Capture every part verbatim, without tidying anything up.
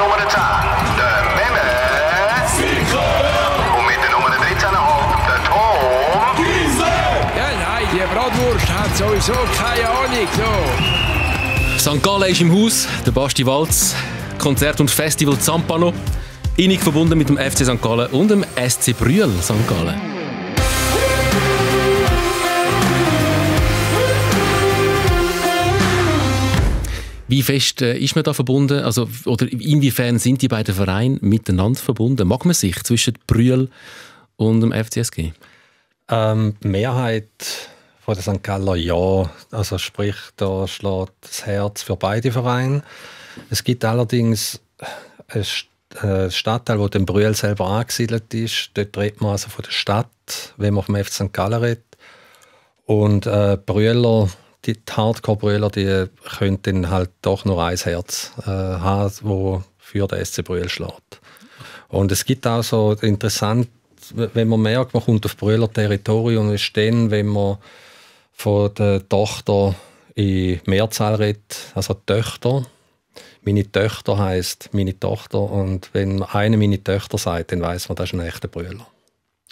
Nummer zehn, der Memme. Sykora. Und mit der Nummer dreizehn holt der Tom. G C. Ja, nein, die Bratwurst hat sowieso keine Ahnung. So. Sankt Gallen ist im Haus, der Basti Walz. Konzert und Festival Zampano. Innig verbunden mit dem F C Sankt Gallen und dem S C Brühl Sankt Gallen. Wie fest äh, ist man da verbunden? Also, oder inwiefern sind die beiden Vereine miteinander verbunden? Mag man sich zwischen Brühl und dem F C S G? Ähm, die Mehrheit von der Sankt Galler ja. Also sprich, da schlägt das Herz für beide Vereine. Es gibt allerdings einen St äh, Stadtteil, wo dem Brühl selber angesiedelt ist. Dort redet man also von der Stadt, wenn man vom F C Sankt Gallen redet. Und äh, Brühler, die Hardcore-Brühler, die können dann halt doch nur ein Herz äh, haben, das für den S C Brühl schlägt. Und es gibt auch so interessant, wenn man merkt, man kommt auf Brühler Territorium, ist dann, wenn man von der Tochter in Mehrzahl redet, also Töchter. Meine Töchter heisst meine Tochter, und wenn eine meine Töchter sagt, dann weiss man, das ist ein echter Brühler.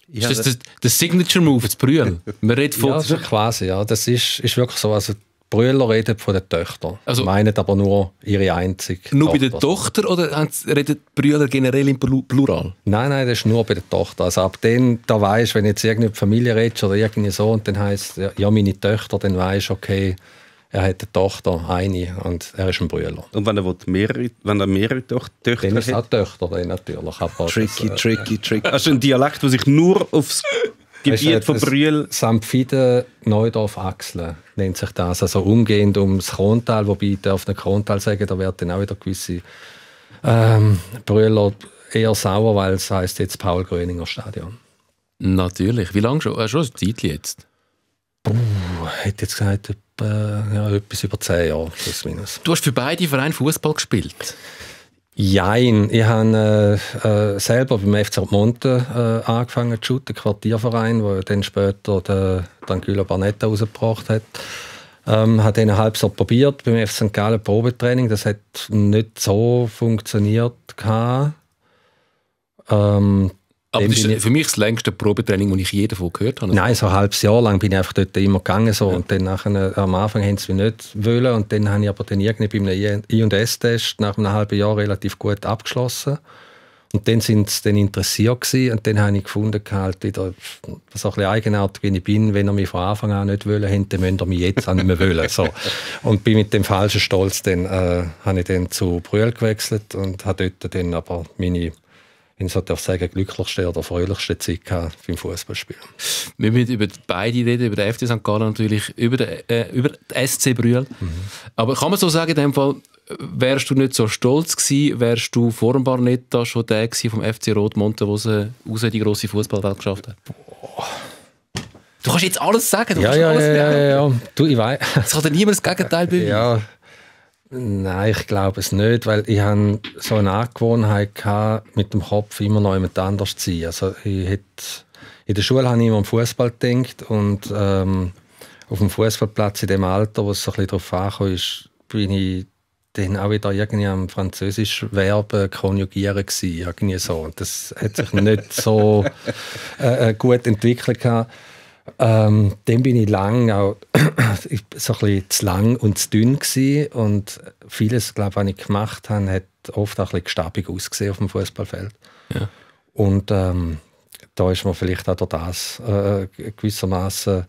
Ja, ist das der, der Signature-Move, das Brühl? Man redet von ja, das ist quasi, ja. Das ist, ist wirklich so. Also, die Brühler reden von den Töchtern. Also, meinen aber nur ihre einzige Nur Tochter. Bei der Tochter, oder reden die Brühler generell im Plural? Nein, nein, das ist nur bei der Tochter. Also, ab dann, da weisst du, wenn jetzt irgendeine Familie redest oder irgendwie so, und dann heisst es, ja, meine Töchter, dann weisst du, okay, er hat eine Tochter, eine, und er ist ein Brühler. Und wenn er mehrere, wenn er mehrere Töchter hat? Dann ist es auch Töchter, dann natürlich. Aber tricky, das, äh, tricky, tricky. Das ist ein Dialekt, der sich nur aufs Gebiet von Brühl... Sampfide Neudorf-Achseln nennt sich das. Also umgehend ums Krontal, wobei ich auf den Krontal sagen, da werden dann auch wieder gewisse ähm, Brühler eher sauer, weil es heisst jetzt Paul-Gröninger-Stadion. Natürlich. Wie lange schon? Äh, schon ein Zeitchen jetzt? Ich hätte jetzt gesagt, ja, etwas über zehn Jahre, plus minus. Du hast für beide Vereine Fußball gespielt? Jein. Ich habe äh, selber beim F C Rotmonten äh, angefangen zu shooten, Quartierverein, der dann später den Tranquillo Barnetta rausgebracht hat. Ähm, habe dann halb so probiert beim F C Sankt Gallen Probetraining. Das hat nicht so funktioniert. Ähm, Aber das ist für mich das längste Probetraining, das ich je davon gehört habe. Nein, so ein halbes Jahr lang bin ich einfach dort immer gegangen. So. Ja. Und dann nachher, am Anfang haben sie mich nicht wollen. Und dann habe ich aber dann irgendwie bei einem I und S-Test nach einem halben Jahr relativ gut abgeschlossen. Und dann sind sie dann interessiert gewesen. Und dann habe ich gefunden, halt wieder, so ein bisschen eigenartig wie ich bin, wenn ihr mich von Anfang an nicht wollen hätte, dann müsst ihr mich jetzt auch nicht mehr wollen. So. Und bin mit dem falschen Stolz dann, äh, habe ich dann zu Brühl gewechselt und habe dort dann aber meine... Ich sollte sagen, glücklichste oder fröhlichste Zeit beim Fußballspielen. Wir müssen über beide reden, über den F C Sankt Gallen natürlich, über den, äh, über den S C Brühl. Mhm. Aber kann man so sagen, in dem Fall, wärst du nicht so stolz gewesen, wärst du vor dem Barnetta schon der gewesen vom F C Rotmonten, der raus in die grosse Fußballwelt geschafft hat? Boah. Du kannst jetzt alles sagen, du ja, kannst ja, alles ja, ja, ja, ja. Du, ich weiß. Es kann dir niemand das Gegenteil beweisen. Ja. Nein, ich glaube es nicht, weil ich habe so eine Angewohnheit gehabt, mit dem Kopf immer noch jemand anders zu sein. Also ich hätte, in der Schule habe ich immer am Fußball gedacht und ähm, auf dem Fußballplatz in dem Alter, wo es so ein bisschen darauf angekommen ist, bin ich dann auch wieder irgendwie am französisch Verben konjugieren gewesen, irgendwie so. Und das hat sich nicht so äh, gut entwickelt gehabt. Ähm, dann bin ich lang auch so ein bisschen zu lang und zu dünn gewesen. Und vieles, glaube ich, was ich gemacht habe, hat oft auch ein bisschen gestabig ausgesehen auf dem Fußballfeld. Ja. Und ähm, da ist man vielleicht auch durch das äh, gewissermaßen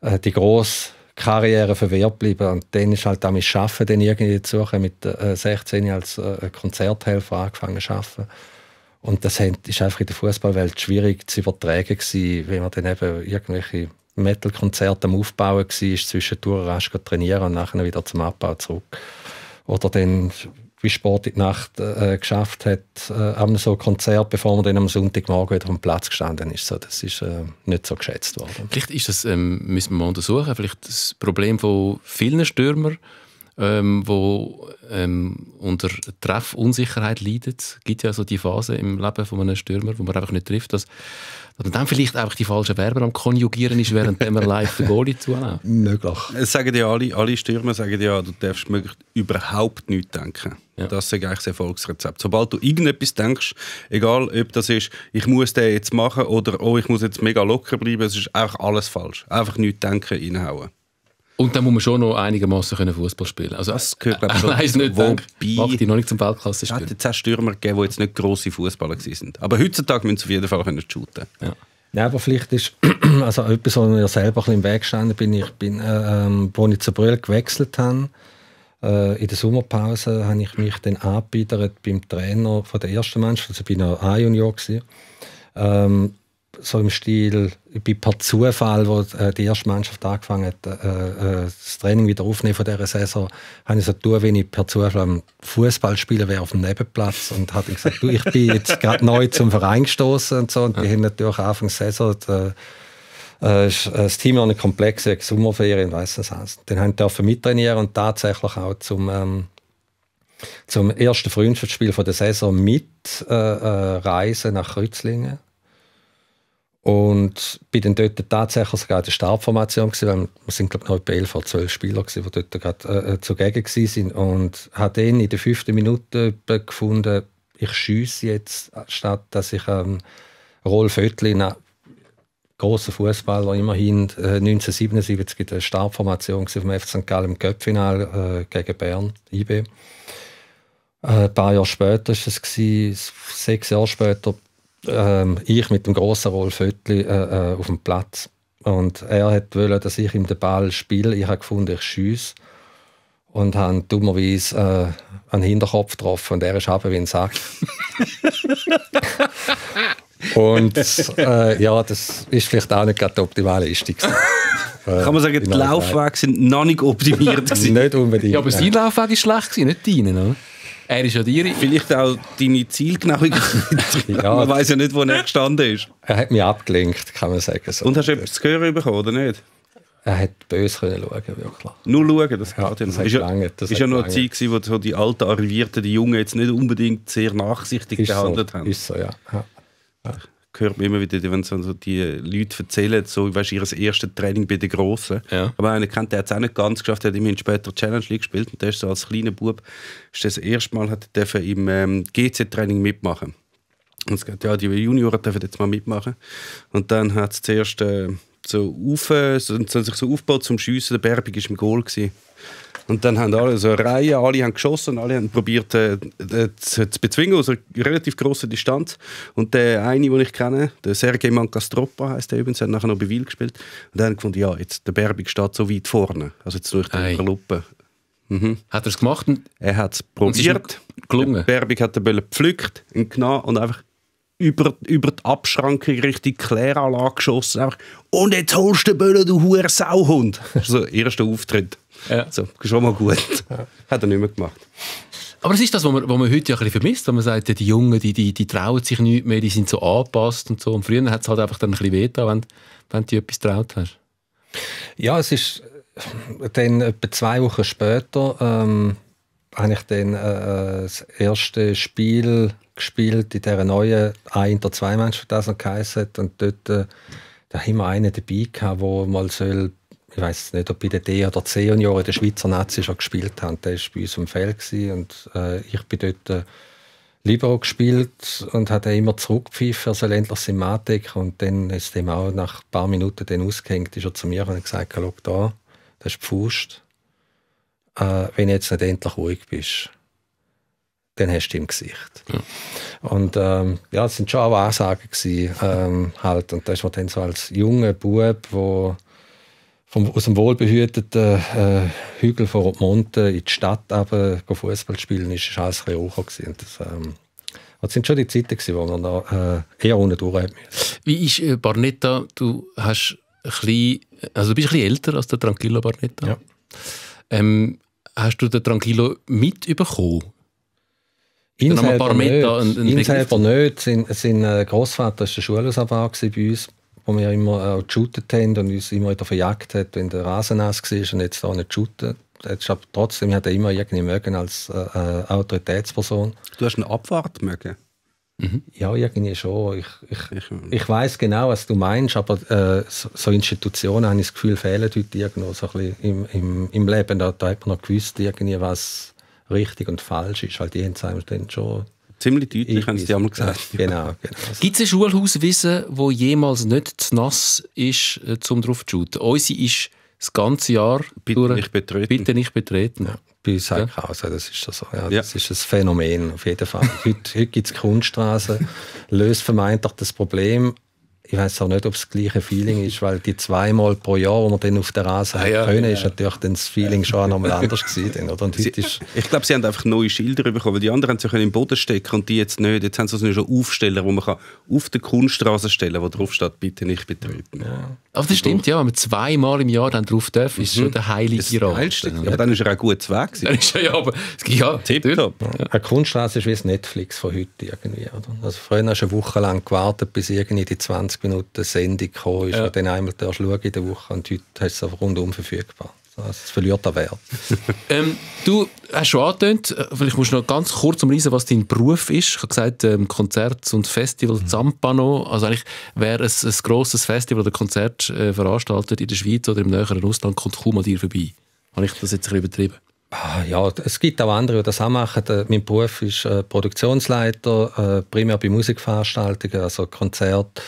äh, die grosse Karriere verwehrt geblieben. Und dann ist halt auch mein Arbeiten dann irgendwie zu suchen. Mit äh, sechzehn als äh, Konzerthelfer angefangen zu arbeiten. Und das ist einfach in der Fußballwelt schwierig zu übertragen gewesen, wenn man dann eben irgendwelche Metal-Konzerte am Aufbauen war, ist zwischendurch rasch trainieren und nachher wieder zum Abbau zurück. Oder dann, wie Sport in der Nacht äh, geschafft hat, äh, am so Konzert, bevor man dann am Sonntagmorgen wieder auf dem Platz gestanden ist. So, das ist äh, nicht so geschätzt worden. Vielleicht ist das, ähm, müssen wir mal untersuchen, vielleicht das Problem von vielen Stürmern, Ähm, wo ähm, unter Treffunsicherheit leidet. Es gibt ja so die Phase im Leben von einem Stürmer, wo man einfach nicht trifft, dass, dass man dann vielleicht einfach die falschen Verben am Konjugieren ist, während man live den Goalie zunehmen. Möglich. Es sagen ja alle, alle Stürmer sagen ja, du darfst möglichst überhaupt nichts denken. Ja. Das ist eigentlich das Erfolgsrezept. Sobald du irgendetwas denkst, egal ob das ist, ich muss den jetzt machen oder oh, ich muss jetzt mega locker bleiben, es ist einfach alles falsch. Einfach nichts denken, reinhauen. Und dann muss man schon noch einigermaßen Fußball spielen können. Also, das gehört, glaube ich, schon. Nein, nicht wobei, macht die noch nicht zum Weltklasse spielen. Es hat jetzt auch Stürmer gegeben, die jetzt nicht grosse Fußballer waren. Aber heutzutage müssen sie auf jeden Fall können shooten. Ja. Ja, aber vielleicht ist also etwas, was mir selber ein bisschen im Weg gestanden bin, ich bin, ähm, als ich zu Brühl gewechselt habe, äh, in der Sommerpause habe ich mich dann angebiedert beim Trainer von der ersten Mannschaft, also ich war noch A-Junior, ähm, so im Stil, ich bin per Zufall, wo die erste Mannschaft angefangen hat, äh, das Training wieder aufzunehmen von dieser Saison, habe ich so getan, wenn ich per Zufall am Fußball spielen wäre auf dem Nebenplatz und habe gesagt, du, ich bin jetzt gerade neu zum Verein gestoßen und so. Und ja. Die haben natürlich Anfang der Saison die, äh, das Team an einem Komplex, die Sommerferien und weiss nicht was. Dann haben die mittrainieren und tatsächlich auch zum, ähm, zum ersten Freundschaftsspiel von der Saison mit äh, reisen nach Kreuzlingen. Und bin dann dort tatsächlich sogar in der Startformation gewesen, weil wir sind, glaube ich, noch bei elf oder zwölf Spieler gewesen, die dort gerade äh, zugegen waren. Und habe dann in der fünften Minute gefunden, ich schiesse jetzt, statt dass ich ähm, Rolf Oetlin, ein grosser Fußballer, immerhin äh, neunzehnhundertsiebenundsiebzig in der Startformation vom F C Sankt Gallen im Cup-Final äh, gegen Bern, Y B. Äh, ein paar Jahre später war es, gewesen, sechs Jahre später, Ähm, ich mit dem grossen Rolf Oetlin äh, auf dem Platz. Und er wollte, dass ich ihm den Ball spiele. Ich habe gefunden, ich schiesse. Und habe dummerweise äh, einen Hinterkopf getroffen. Und er ist runter wie ein Sack. Und äh, ja, das ist vielleicht auch nicht gerade die optimale Einstieg. Äh, Kann man sagen, die Laufwege sind noch nicht optimiert. Nicht unbedingt. Ja, aber sein Laufweg war schlecht, nicht deinen, oder? Er ist ja dir. Vielleicht auch deine Zielgenauigkeit. Ja, man weiß ja nicht, wo er gestanden ist. Er hat mich abgelenkt, kann man sagen. So. Und hast du etwas zu hören bekommen, oder nicht? Er hätte böse können schauen, wirklich. Nur schauen, das ja, geht ja noch. Das ist lange, das ist ja noch eine Zeit gewesen, wo so die alten, arrivierten die Jungen jetzt nicht unbedingt sehr nachsichtig ist gehandelt so. Haben. Ist so, ja. ja. ja. Hört man immer wieder, wenn so die Leute erzählen, so, weißt, ihr erstes Training bei den Grossen. Ja. Aber einer kennt, der hat es auch nicht ganz geschafft, der hat immerhin später Challenge League gespielt und der ist so als kleiner Bub, ist das erste Mal hat er im ähm, G C-Training mitmachen. Und es geht, ja, die Junioren dürfen jetzt mal mitmachen. Und dann hat es zuerst äh, so auf, äh, so, sich so aufgebaut zum Schiessen, der Berbig war im Goal gewesen. Und dann haben alle so eine Reihe, alle haben geschossen, alle haben probiert äh, zu, zu bezwingen, aus einer relativ grossen Distanz. Und der eine, den ich kenne, der Sergei Mancastropa heisst der übrigens, hat nachher noch bei Wil gespielt. Und dann haben gefunden, ja, jetzt der Berbig steht so weit vorne. Also jetzt durch die Luppe. Mhm. Hat er es gemacht? Er hat es probiert. Der Berbig hat den Ball gepflückt, ihn genommen und einfach über, über die Abschrankung Richtung Kläranlage geschossen. Einfach, und jetzt holst du den Ball, du Huren Sauhund. Das war so der erste Auftritt. Ja. So, schon mal gut. Hat er nicht mehr gemacht. Aber es ist das, was man, was man heute ja ein bisschen vermisst, wenn man sagt, ja, die Jungen, die, die, die trauen sich nicht mehr, die sind so angepasst und so. Und früher hat es halt einfach dann ein bisschen weh getan, wenn, wenn du etwas getraut hast. Ja, es ist dann etwa zwei Wochen später ähm, habe ich dann äh, das erste Spiel gespielt in dieser neuen eins unter zwei Mannschaft, das noch geheißen hat. Und dort äh, da haben wir einen dabei gehabt, der mal soll, ich weiss nicht, ob bei den D- oder C-Junioren der Schweizer Nazi schon gespielt haben. Der war bei uns im Feld und äh, ich bin dort äh, Libero gespielt und habe immer zurückgepfiffen, er soll endlich sein Mann decken. Und dann ist dem auch nach ein paar Minuten dann ausgehängt, ist er zu mir und hat gesagt, schau da, das ist die Faust. Äh, wenn du jetzt nicht endlich ruhig bist, dann hast du im Gesicht. Ja. Und ähm, ja, das waren schon auch Ansagen gewesen, ähm, halt. Und da ist man dann so als junger Bub, der Vom, aus dem wohlbehüteten äh, Hügel von Rotmonten in die Stadt aber Fußball spielen, ist alles ein bisschen hoch. Das, ähm, das sind schon die Zeiten, wo man da äh, eher unten durch hat. Wie ist äh, Barnetta? Du, hast ein bisschen, also du bist ein bisschen älter als der Tranquillo Barnetta. Ja. Ähm, hast du den Tranquillo mitbekommen? Ihn selber nicht. Ihn selber nicht. Sein, sein Großvater war der Schulausabauer bei uns, wo wir immer auch geshootet haben und uns immer wieder verjagt hat, wenn der Rasen nass war und jetzt da nicht shootet. Aber trotzdem hat er immer irgendwie mögen als äh, Autoritätsperson. Du hast eine Abfahrt mögen? Mhm. Ja, irgendwie schon. Ich, ich, ich, ich weiss genau, was du meinst, aber äh, so, so Institutionen, habe ich das Gefühl, fehlen heute irgendwo so ein bisschen im, im, im Leben. Da, da hat man noch gewusst, irgendwie was, richtig und falsch ist, weil die haben es dann schon... Ziemlich deutlich, haben sie einmal gesagt. Genau, genau. Gibt es ein Schulhauswissen, das jemals nicht zu nass ist, um drauf zu shooten? Unsere ist das ganze Jahr bitte durch, nicht betreten. Bitte nicht betreten. Ja, bei uns ja. auch so. Das ist so. Ja, das ja. ist ein Phänomen, auf jeden Fall. Heute, heute gibt es Kunststraßen, löst vermeintlich das Problem. Ich weiß auch nicht, ob es das gleiche Feeling ist, weil die zweimal pro Jahr, wo wir dann auf der Rasen ja, können, ja. ist natürlich dann das Feeling schon auch nochmal anders gewesen. Oder? Und sie, ist ich glaube, sie haben einfach neue Schilder bekommen, weil die anderen haben sie können im Boden stecken und die jetzt nicht. Jetzt haben sie so einen Aufsteller, wo man kann auf der Kunststraße stellen, wo drauf steht, bitte nicht betreten. Ja. Aber das stimmt, ja, wenn man zweimal im Jahr dann drauf darf, ist mhm. schon der heilige Rat. Aber dann ist er auch gut weg. Dann ist er ja, aber ja, tipptopp. Ja. Eine Kunststraße ist wie das Netflix von heute irgendwie. Oder? Also vorhin hast du eine Woche lang gewartet, bis irgendwie die zwanzig Minuten Sendung gekommen ist, ja. dann einmal schauen in der Woche und heute hast du es rundum verfügbar. Es verliert den Wert. ähm, du hast schon angetönt, vielleicht musst du noch ganz kurz umreißen, was dein Beruf ist. Ich habe gesagt, ähm, Konzert und Festival mhm. Zampano. Also eigentlich, wer ein, ein grosses Festival oder Konzert äh, veranstaltet in der Schweiz oder im näheren Ausland, kommt kaum an dir vorbei. Habe ich das jetzt ein bisschen übertrieben? Ah, ja, es gibt auch andere, die das auch machen. Mein Beruf ist äh, Produktionsleiter, äh, primär bei Musikveranstaltungen, also Konzerte.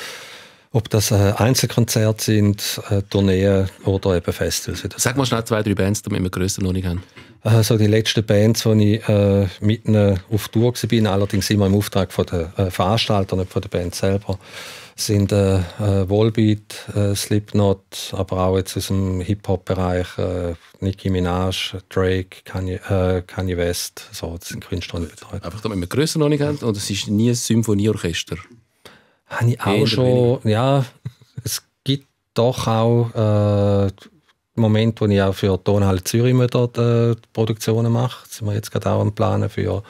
Ob das Einzelkonzerte sind, Tourneen oder eben Festivals. Sag mal schnell zwei, drei Bands, damit wir Grössenordnung haben. Also die letzten Bands, die ich äh, mit ihnen auf Tour war, allerdings immer im Auftrag von den äh, Veranstaltern, nicht von der Band selber, sind äh, äh, Wallbeat, äh, Slipknot, aber auch jetzt aus dem Hip-Hop-Bereich äh, Nicki Minaj, Drake, Kanye, äh, Kanye West, so, das sind Künstler, die ich betreue. Einfach damit wir Grössenordnung haben und es ist nie ein Symphonieorchester. Habe ich auch schon, ja, es gibt doch auch äh, Momente, wo ich auch für Tonhalle Zürich dort, äh, Produktionen mache. Da sind wir jetzt gerade auch am Planen für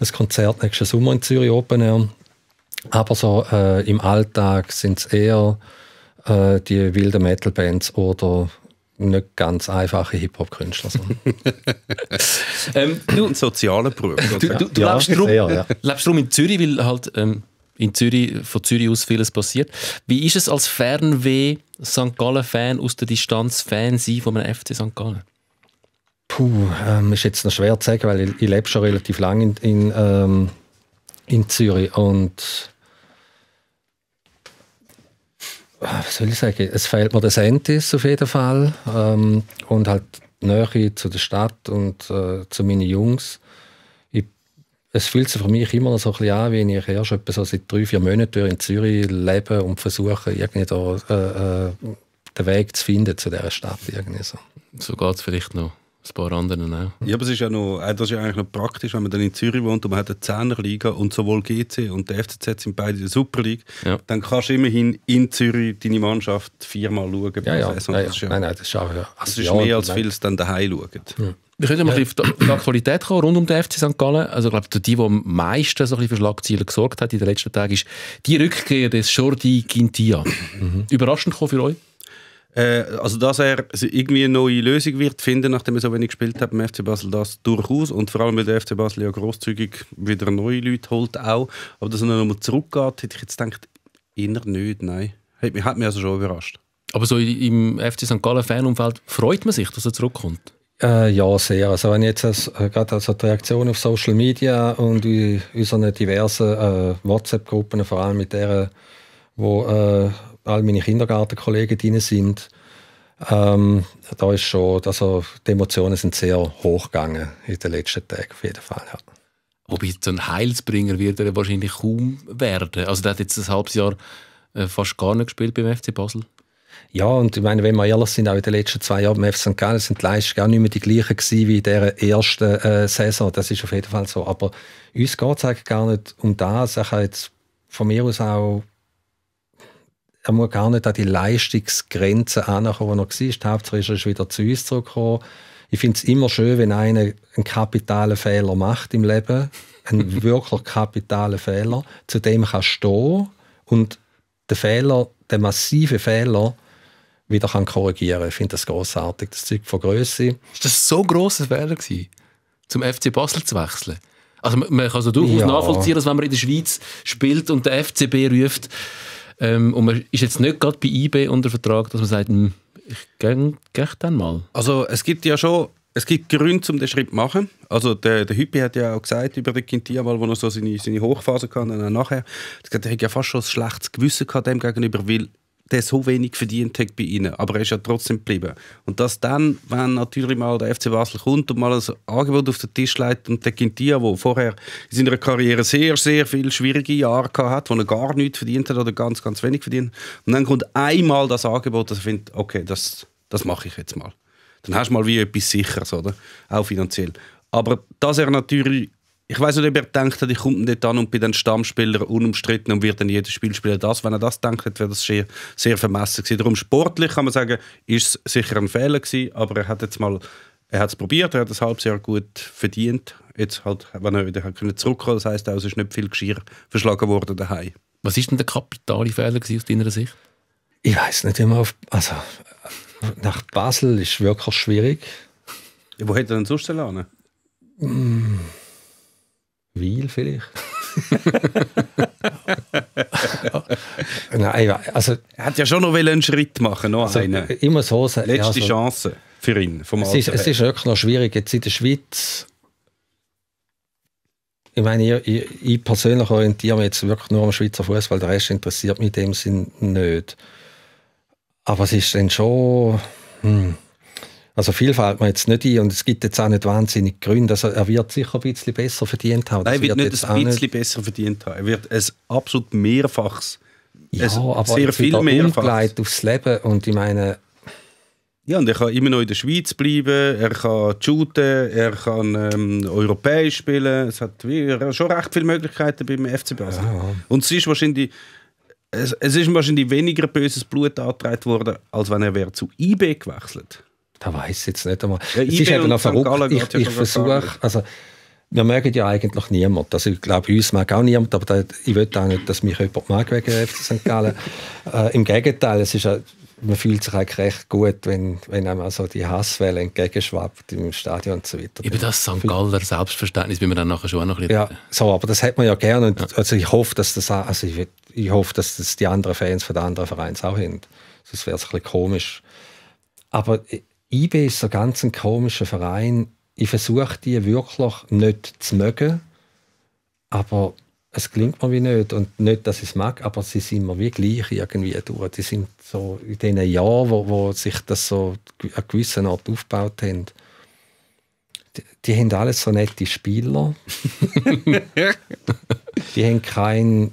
ein Konzert nächsten Sommer in Zürich, Open Air. Aber so äh, im Alltag sind es eher äh, die wilden Metal-Bands oder nicht ganz einfache Hip-Hop-Künstler. ähm, du, ein sozialer Beruf. Du, du, du ja, lebst darum ja. in Zürich, weil halt... Ähm In Zürich, von Zürich aus vieles passiert. Wie ist es als Fernweh Sankt Gallen-Fan aus der Distanz Fan sein von einem F C Sankt Gallen? Puh, ähm, ist jetzt noch schwer zu sagen, weil ich, ich lebe schon relativ lange in, in, ähm, in Zürich und was soll ich sagen, es fehlt mir der Sentis auf jeden Fall ähm, und halt die Nähe zu der Stadt und äh, zu meinen Jungs. Es fühlt sich für mich immer noch so ein bisschen an, wie ich erst etwa so seit drei, vier Monaten in Zürich lebe und versuche, irgendwie da, äh, äh, den Weg zu finden zu dieser Stadt. Irgendwie so so geht es vielleicht noch ein paar anderen auch. Ja, aber es ist ja noch, das ist ja eigentlich noch praktisch, wenn man dann in Zürich wohnt und man hat eine Zehnerliga und sowohl G C und der F C Z sind beide in der Super League, ja. dann kannst du immerhin in Zürich deine Mannschaft viermal schauen. Ja, ja. Saison. Nein, ja. Ja, nein, nein, das ist auch... Ja. Also das ist mehr als viel, als dann daheim schaut. Ja. Wir können ja mal auf die Aktualität kommen, rund um den F C Sankt Gallen. Also, ich glaube, die, die am meisten so ein bisschen für Schlagzeilen gesorgt hat in den letzten Tagen, ist die Rückkehr des Jordi Quintillà. Mhm. Überraschend für euch? Äh, also, dass er irgendwie eine neue Lösung wird finden, nachdem er so wenig gespielt hat beim F C Basel, das durchaus. Und vor allem, weil der F C Basel ja grosszügig wieder neue Leute holt auch. Aber dass er nochmal zurückgeht, hätte ich jetzt gedacht, eher nicht, nein. Hat mich, hat mich also schon überrascht. Aber so im F C Sankt Gallen-Fanumfeld freut man sich, dass er zurückkommt? Äh, ja, sehr. Also wenn jetzt äh, gerade also die Reaktion auf Social Media und in unseren diversen äh, WhatsApp-Gruppen, vor allem mit denen, wo äh, all meine Kindergartenkollegen drin sind, ähm, da ist schon, also die Emotionen sind sehr hoch gegangen in den letzten Tagen, auf jeden Fall. Ja. Wobei so ein Heilsbringer wird er wahrscheinlich kaum werden. Also der hat jetzt ein halbes Jahr äh, fast gar nicht gespielt beim F C Basel. Ja, und ich meine, wenn wir ehrlich sind, auch in den letzten zwei Jahren beim F C Sankt Gallen sind die Leistungen auch nicht mehr die gleichen gewesen wie in dieser ersten äh, Saison. Das ist auf jeden Fall so. Aber uns geht es eigentlich gar nicht um das. Er kann jetzt von mir aus auch, er muss gar nicht an die Leistungsgrenzen ankommen, die er war. Die Hauptsache ist wieder zu uns zurückgekommen. Ich finde es immer schön, wenn einer einen kapitalen Fehler macht im Leben. Einen wirklich kapitalen Fehler. Zu dem kann stehen und den Fehler, den massiven Fehler wieder kann korrigieren kann. Ich finde das grossartig, das Zeug von Grösse. Ist das so ein grosser Fehler gewesen, zum F C Basel zu wechseln? Also man, man kann so durchaus ja. nachvollziehen, dass wenn man in der Schweiz spielt und der F C B ruft ähm, und man ist jetzt nicht gerade bei Y B unter Vertrag, dass man sagt, ich gehe dann mal. Also es gibt ja schon Es gibt Gründe, um den Schritt zu machen. Also der, der Hüppi hat ja auch gesagt über den Quintillà, mal, wo er so seine, seine Hochphase hatte und dann nachher. Er hat ja fast schon ein schlechtes Gewissen gehabt dem gegenüber, weil der so wenig verdient hat bei ihnen. Aber er ist ja trotzdem geblieben. Und dass dann, wenn natürlich mal der F C Basel kommt und mal ein Angebot auf den Tisch legt und der Quintillà, der vorher in seiner Karriere sehr, sehr viele schwierige Jahre hatte, wo er gar nichts verdient hat oder ganz, ganz wenig verdient, und dann kommt einmal das Angebot, dass er findet, okay, das, das mache ich jetzt mal. Dann hast du mal wie etwas Sicheres, oder? Auch finanziell. Aber dass er natürlich, ich weiß nicht, ob er gedacht hat, ich komme nicht an und bin dann Stammspieler unumstritten und wird dann jedes Spiel spielen. Das, wenn er das gedacht hat, wäre das sehr, sehr vermessen gewesen. Darum sportlich kann man sagen, ist es sicher ein Fehler gewesen, aber er hat jetzt mal, er hat es probiert, er hat ein halbes Jahr gut verdient. Jetzt halt, wenn er wieder zurückkommen konnte, das heisst auch, es ist nicht viel Geschirr verschlagen worden daheim. Was war denn der kapitale Fehler gewesen aus deiner Sicht? Ich weiß nicht, wie man auf... Also nach Basel ist wirklich schwierig. Ja, wo hätte er denn sonst lernen? Mm, Weil vielleicht. Nein, also, er hat ja schon noch einen Schritt machen noch also, einen. Immer so, letzte also, Chance für ihn. Vom es, ist, es ist wirklich noch schwierig. Jetzt in der Schweiz, ich meine, ich, ich, ich persönlich orientiere mich jetzt wirklich nur am Schweizer Fußball. Der Rest interessiert mich in dem Sinn nicht. Aber es ist dann schon... Hm. Also viel fällt mir jetzt nicht ein und es gibt jetzt auch nicht wahnsinnig Gründe. Also er wird sicher ein bisschen besser verdient haben. Nein, er wird, wird nicht ein bisschen nicht besser verdient haben. Er wird ein absolut Mehrfaches. Ja, aber sehr viel Mehrfaches aufs Leben und ich meine... Ja, und er kann immer noch in der Schweiz bleiben, er kann shooten, er kann ähm, europäisch spielen. Es hat wie, schon recht viele Möglichkeiten beim F C Basel. Ja. Und es ist wahrscheinlich... Es, es ist wahrscheinlich weniger böses Blut angetragen worden, als wenn er wäre zu Y B gewechselt. Da weiß ich jetzt nicht einmal. Ja, es ist eben noch verrückt. Ich, ich versuche, also wir mögen ja eigentlich niemand. Also ich glaube, uns mag auch niemand, aber da, ich will auch nicht, dass mich jemand mag wegen F C Sankt Gallen. äh, Im Gegenteil, es ist, man fühlt sich eigentlich recht gut, wenn, wenn einem also die Hasswelle entgegenschwappt im Stadion und so weiter. Über das Sankt Galler Selbstverständnis, wie wir dann nachher schon auch noch ein bisschen... Ja, so, aber das hat man ja gerne. Und, ja. Also ich hoffe, dass das auch, also ich will, Ich hoffe, dass das die anderen Fans von den anderen Vereinen auch haben. Sonst wäre es ein bisschen komisch. Aber Y B ist so ganz ein komischer Verein. Ich versuche, die wirklich nicht zu mögen. Aber es klingt mir wie nicht. Und nicht, dass ich es mag, aber sie sind mir wie gleich irgendwie durch. Die sind so in den Jahren, wo, wo sich das so an gewissen Art aufgebaut haben. Die, die haben alles so nette Spieler. Die haben keinen...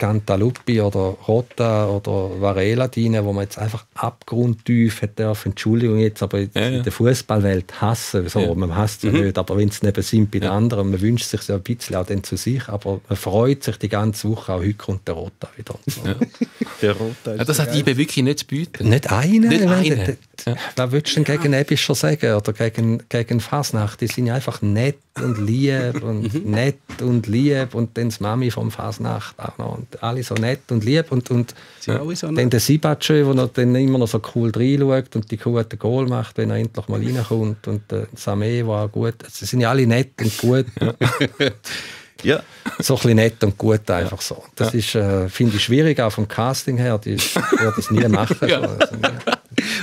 Cantaluppi oder Rota oder Varela dienen, wo man jetzt einfach abgrundtief hat dürfen, Entschuldigung jetzt, aber jetzt ja, ja. in der Fußballwelt hassen. So, ja. Man hasst es ja mhm. nicht, aber wenn es neben sind bei ja. den anderen, man wünscht sich ja ein bisschen auch dann zu sich, aber man freut sich die ganze Woche, auch heute kommt der Rota wieder. So. Ja. Der Rota ist ja, das hat I B wirklich nicht zu bieten. Nicht einen. Nicht einen. Ja. Da würdest du ja. gegen Ebischer sagen oder gegen, gegen Fasnacht, die sind einfach nett und lieb und nett und lieb und dann das Mami vom Fasnacht auch noch. Und alle so nett und lieb. Und, und ja. dann der Sibacö, der dann immer noch so cool reinschaut und die guten Goal macht, wenn er endlich mal reinkommt. Und der Samé war auch gut. Sie sind ja alle nett und gut. Ja. ja. So ein bisschen nett und gut einfach so. Das ja. ist, äh, finde ich, schwierig, auch vom Casting her. Die würde das nie machen. ja. also, ja.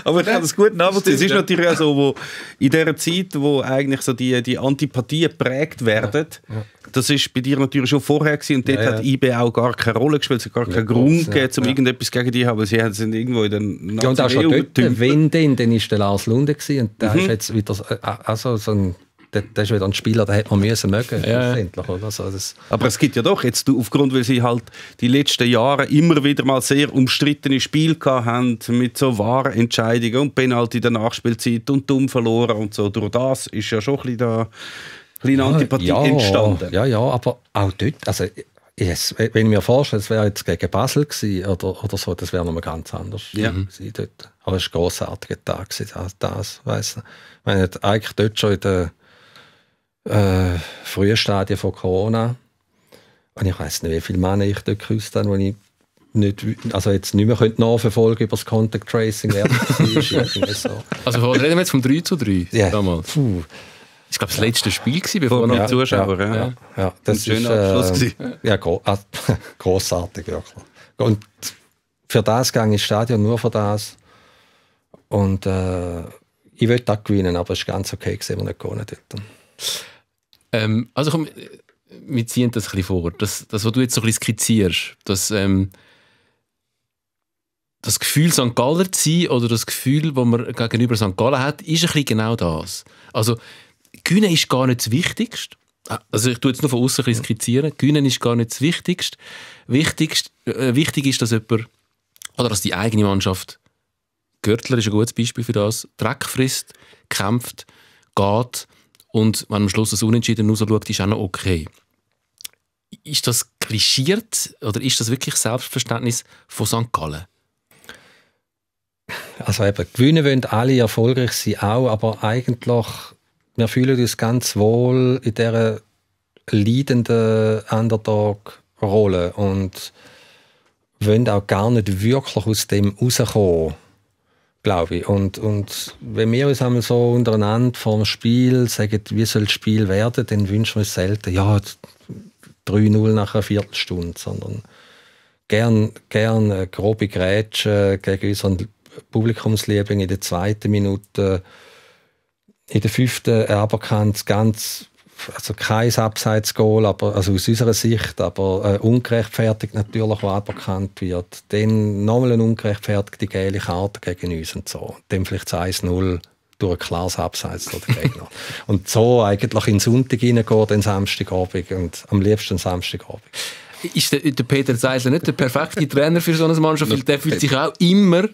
Aber ich kann das gut nachvollziehen. Es ist natürlich auch so, wo in dieser Zeit, wo eigentlich so die, die Antipathien geprägt werden, ja, ja. das ist bei dir natürlich schon vorher gewesen, und dort ja, ja. hat I B auch gar keine Rolle gespielt, es hat gar keinen ja, Grund ja. gegeben, um ja. irgendetwas gegen die zu haben, sie sind irgendwo in den ja, und auch schon dort, wenn denn, dann war der Lars Lunde gewesen, und der mhm. ist jetzt wieder also so ein Das ist wieder ein Spieler, den hätte man müssen mögen ja. oder? Also das. Aber es gibt ja doch jetzt, aufgrund, weil sie halt die letzten Jahre immer wieder mal sehr umstrittene Spiele gehabt haben, mit so wahren Entscheidungen und Penalty in der Nachspielzeit und dumm verloren und so. Durch das ist ja schon ein bisschen da, kleine ja, Antipathie ja, entstanden. Ja, ja, aber auch dort, also yes, wenn ich mir vorstelle, es wäre jetzt gegen Basel gewesen oder, oder so, das wäre nochmal ganz anders ja. gewesen dort. Aber es war ein grossartiger Tag, das, das weiss ich. Ich meine, eigentlich dort schon in der Äh, frühe Stadien von Corona. Und ich weiß nicht, wie viele Männer ich dort geküsst habe, wo ich nicht, also jetzt nicht mehr könnte nachverfolgen über das Contact Tracing. so. Also reden wir jetzt vom drei zu drei yeah. damals. Puh. Das war, glaube ich, das letzte Spiel gewesen, bevor ja, noch Zuschauer. Ja, ja. ja. ja das ist ein schöner Abschluss. Äh, ja, gro äh, grossartig, wirklich. Und für das ging ins Stadion, nur für das. Und äh, ich wollte auch gewinnen, aber es war ganz okay, wenn wir nicht gewonnen hätten. Ähm, also komm, wir ziehen das ein bisschen vor. Das, das was du jetzt so ein bisschen skizzierst, das, ähm, das Gefühl, Sankt Galler zu sein oder das Gefühl, das man gegenüber Sankt Gallen hat, ist ein bisschen genau das. Also, gewinnen ist gar nicht das Wichtigste. Also ich tue jetzt nur von außen ein bisschen skizzieren. Gewinnen ist gar nicht das Wichtigste. Wichtigst, äh, wichtig ist, dass jemand, oder dass die eigene Mannschaft, Görtler ist ein gutes Beispiel für das, Dreck frisst, kämpft, geht und wenn am Schluss das Unentschieden rausschaut, ist auch noch okay. Ist das klischiert oder ist das wirklich Selbstverständnis von Sankt Gallen? Also eben, gewinnen wollen alle, erfolgreich sein auch, aber eigentlich... Wir fühlen uns ganz wohl in dieser leidenden Underdog-Rolle und wollen auch gar nicht wirklich aus dem rauskommen, glaube ich. Und, und wenn wir uns einmal so untereinander vor dem Spiel sagen, wie soll das Spiel werden, dann wünschen wir uns selten, ja, drei null nach einer Viertelstunde, sondern gern, gern grobe Grätschen gegen unseren Publikumsliebling in der zweiten Minute. In der fünften aberkannt ganz, also kein Abseits-Goal, aber also aus unserer Sicht, aber äh, ungerechtfertigt natürlich, was aberkannt wird. Dann nochmal eine ungerechtfertigte gelbe Karte gegen uns und so. Dann vielleicht eins null durch ein klares Abseits oder Gegner. Und so eigentlich in den Sonntag hineingehen, den Samstagabend und am liebsten Samstagabend. Ist der, der Peter Zeisler nicht der perfekte Trainer für so eine Mannschaft? Weil der fühlt sich auch immer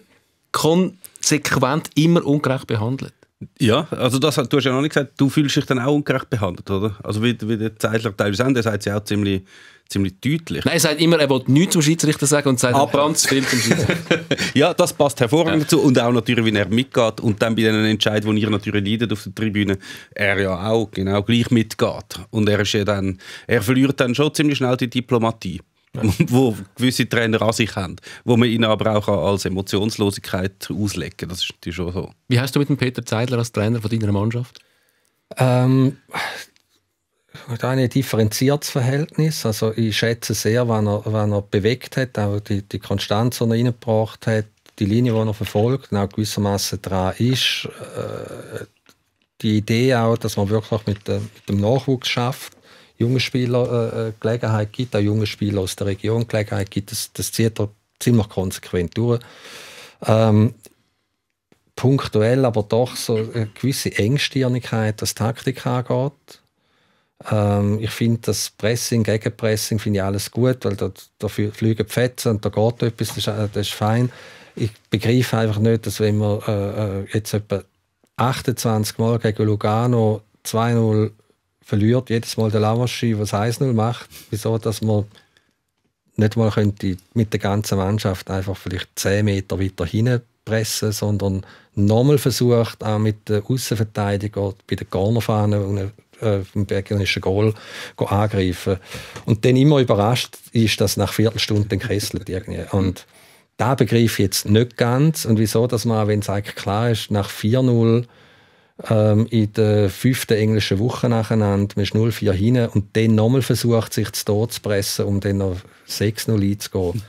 konsequent, immer ungerecht behandelt. Ja, also das, du hast ja noch nicht gesagt, du fühlst dich dann auch ungerecht behandelt, oder? Also wie, wie der Zeidler teilweise sagt, der sagt es ja auch ziemlich, ziemlich deutlich. Nein, er sagt immer, er will nichts zum Schiedsrichter sagen und sagt ganz viel zum Schiedsrichter. Ja, das passt hervorragend ja dazu und auch natürlich, wie er mitgeht und dann bei diesen Entscheidungen, die ihr natürlich leidet auf der Tribüne, er ja auch genau gleich mitgeht. Und er, ist ja dann, er verliert dann schon ziemlich schnell die Diplomatie, ja, wo gewisse Trainer an sich haben, wo man ihn aber auch als Emotionslosigkeit auslegen kann. Das ist natürlich schon so. Wie hast du mit dem Peter Zeidler als Trainer von deiner Mannschaft? Ähm, ein differenziertes Verhältnis. Also ich schätze sehr, wenn er, wenn er bewegt hat, auch die, die Konstanz, die er reingebracht hat, die Linie, die er verfolgt, und auch gewissermaßen dran ist. Äh, die Idee auch, dass man wirklich mit, äh, mit dem Nachwuchs schafft, jungen Spieler äh, Gelegenheit gibt, auch jungen Spieler aus der Region Gelegenheit gibt, das, das zieht er ziemlich konsequent durch. Ähm, punktuell aber doch so eine gewisse Engstirnigkeit, was Taktik angeht. Ähm, ich finde das Pressing, Gegenpressing, finde ich alles gut, weil da, da fliegen die Fetzen und da geht etwas, das ist, das ist fein. Ich begreife einfach nicht, dass wenn wir äh, jetzt etwa achtundzwanzig Mal gegen Lugano zwei null verliert jedes Mal der Lavaschi, was eins null macht, wieso, dass man nicht mal könnte mit der ganzen Mannschaft einfach vielleicht zehn Meter weiter hinten pressen, sondern nochmal versucht, auch mit der Außenverteidigung bei der Cornerfahne und dem gegnerischen Goal angreifen. Und dann immer überrascht ist, dass nach Viertelstunden gekesselt irgendwie. Und da begreife ich jetzt nicht ganz. Und wieso, dass man, wenn es eigentlich klar ist, nach vier null Ähm, in der fünften englischen Woche nacheinander, man ist null vier hin und dann nochmal versucht, sich zu Tod zu pressen, um dann noch sechs null einzugehen.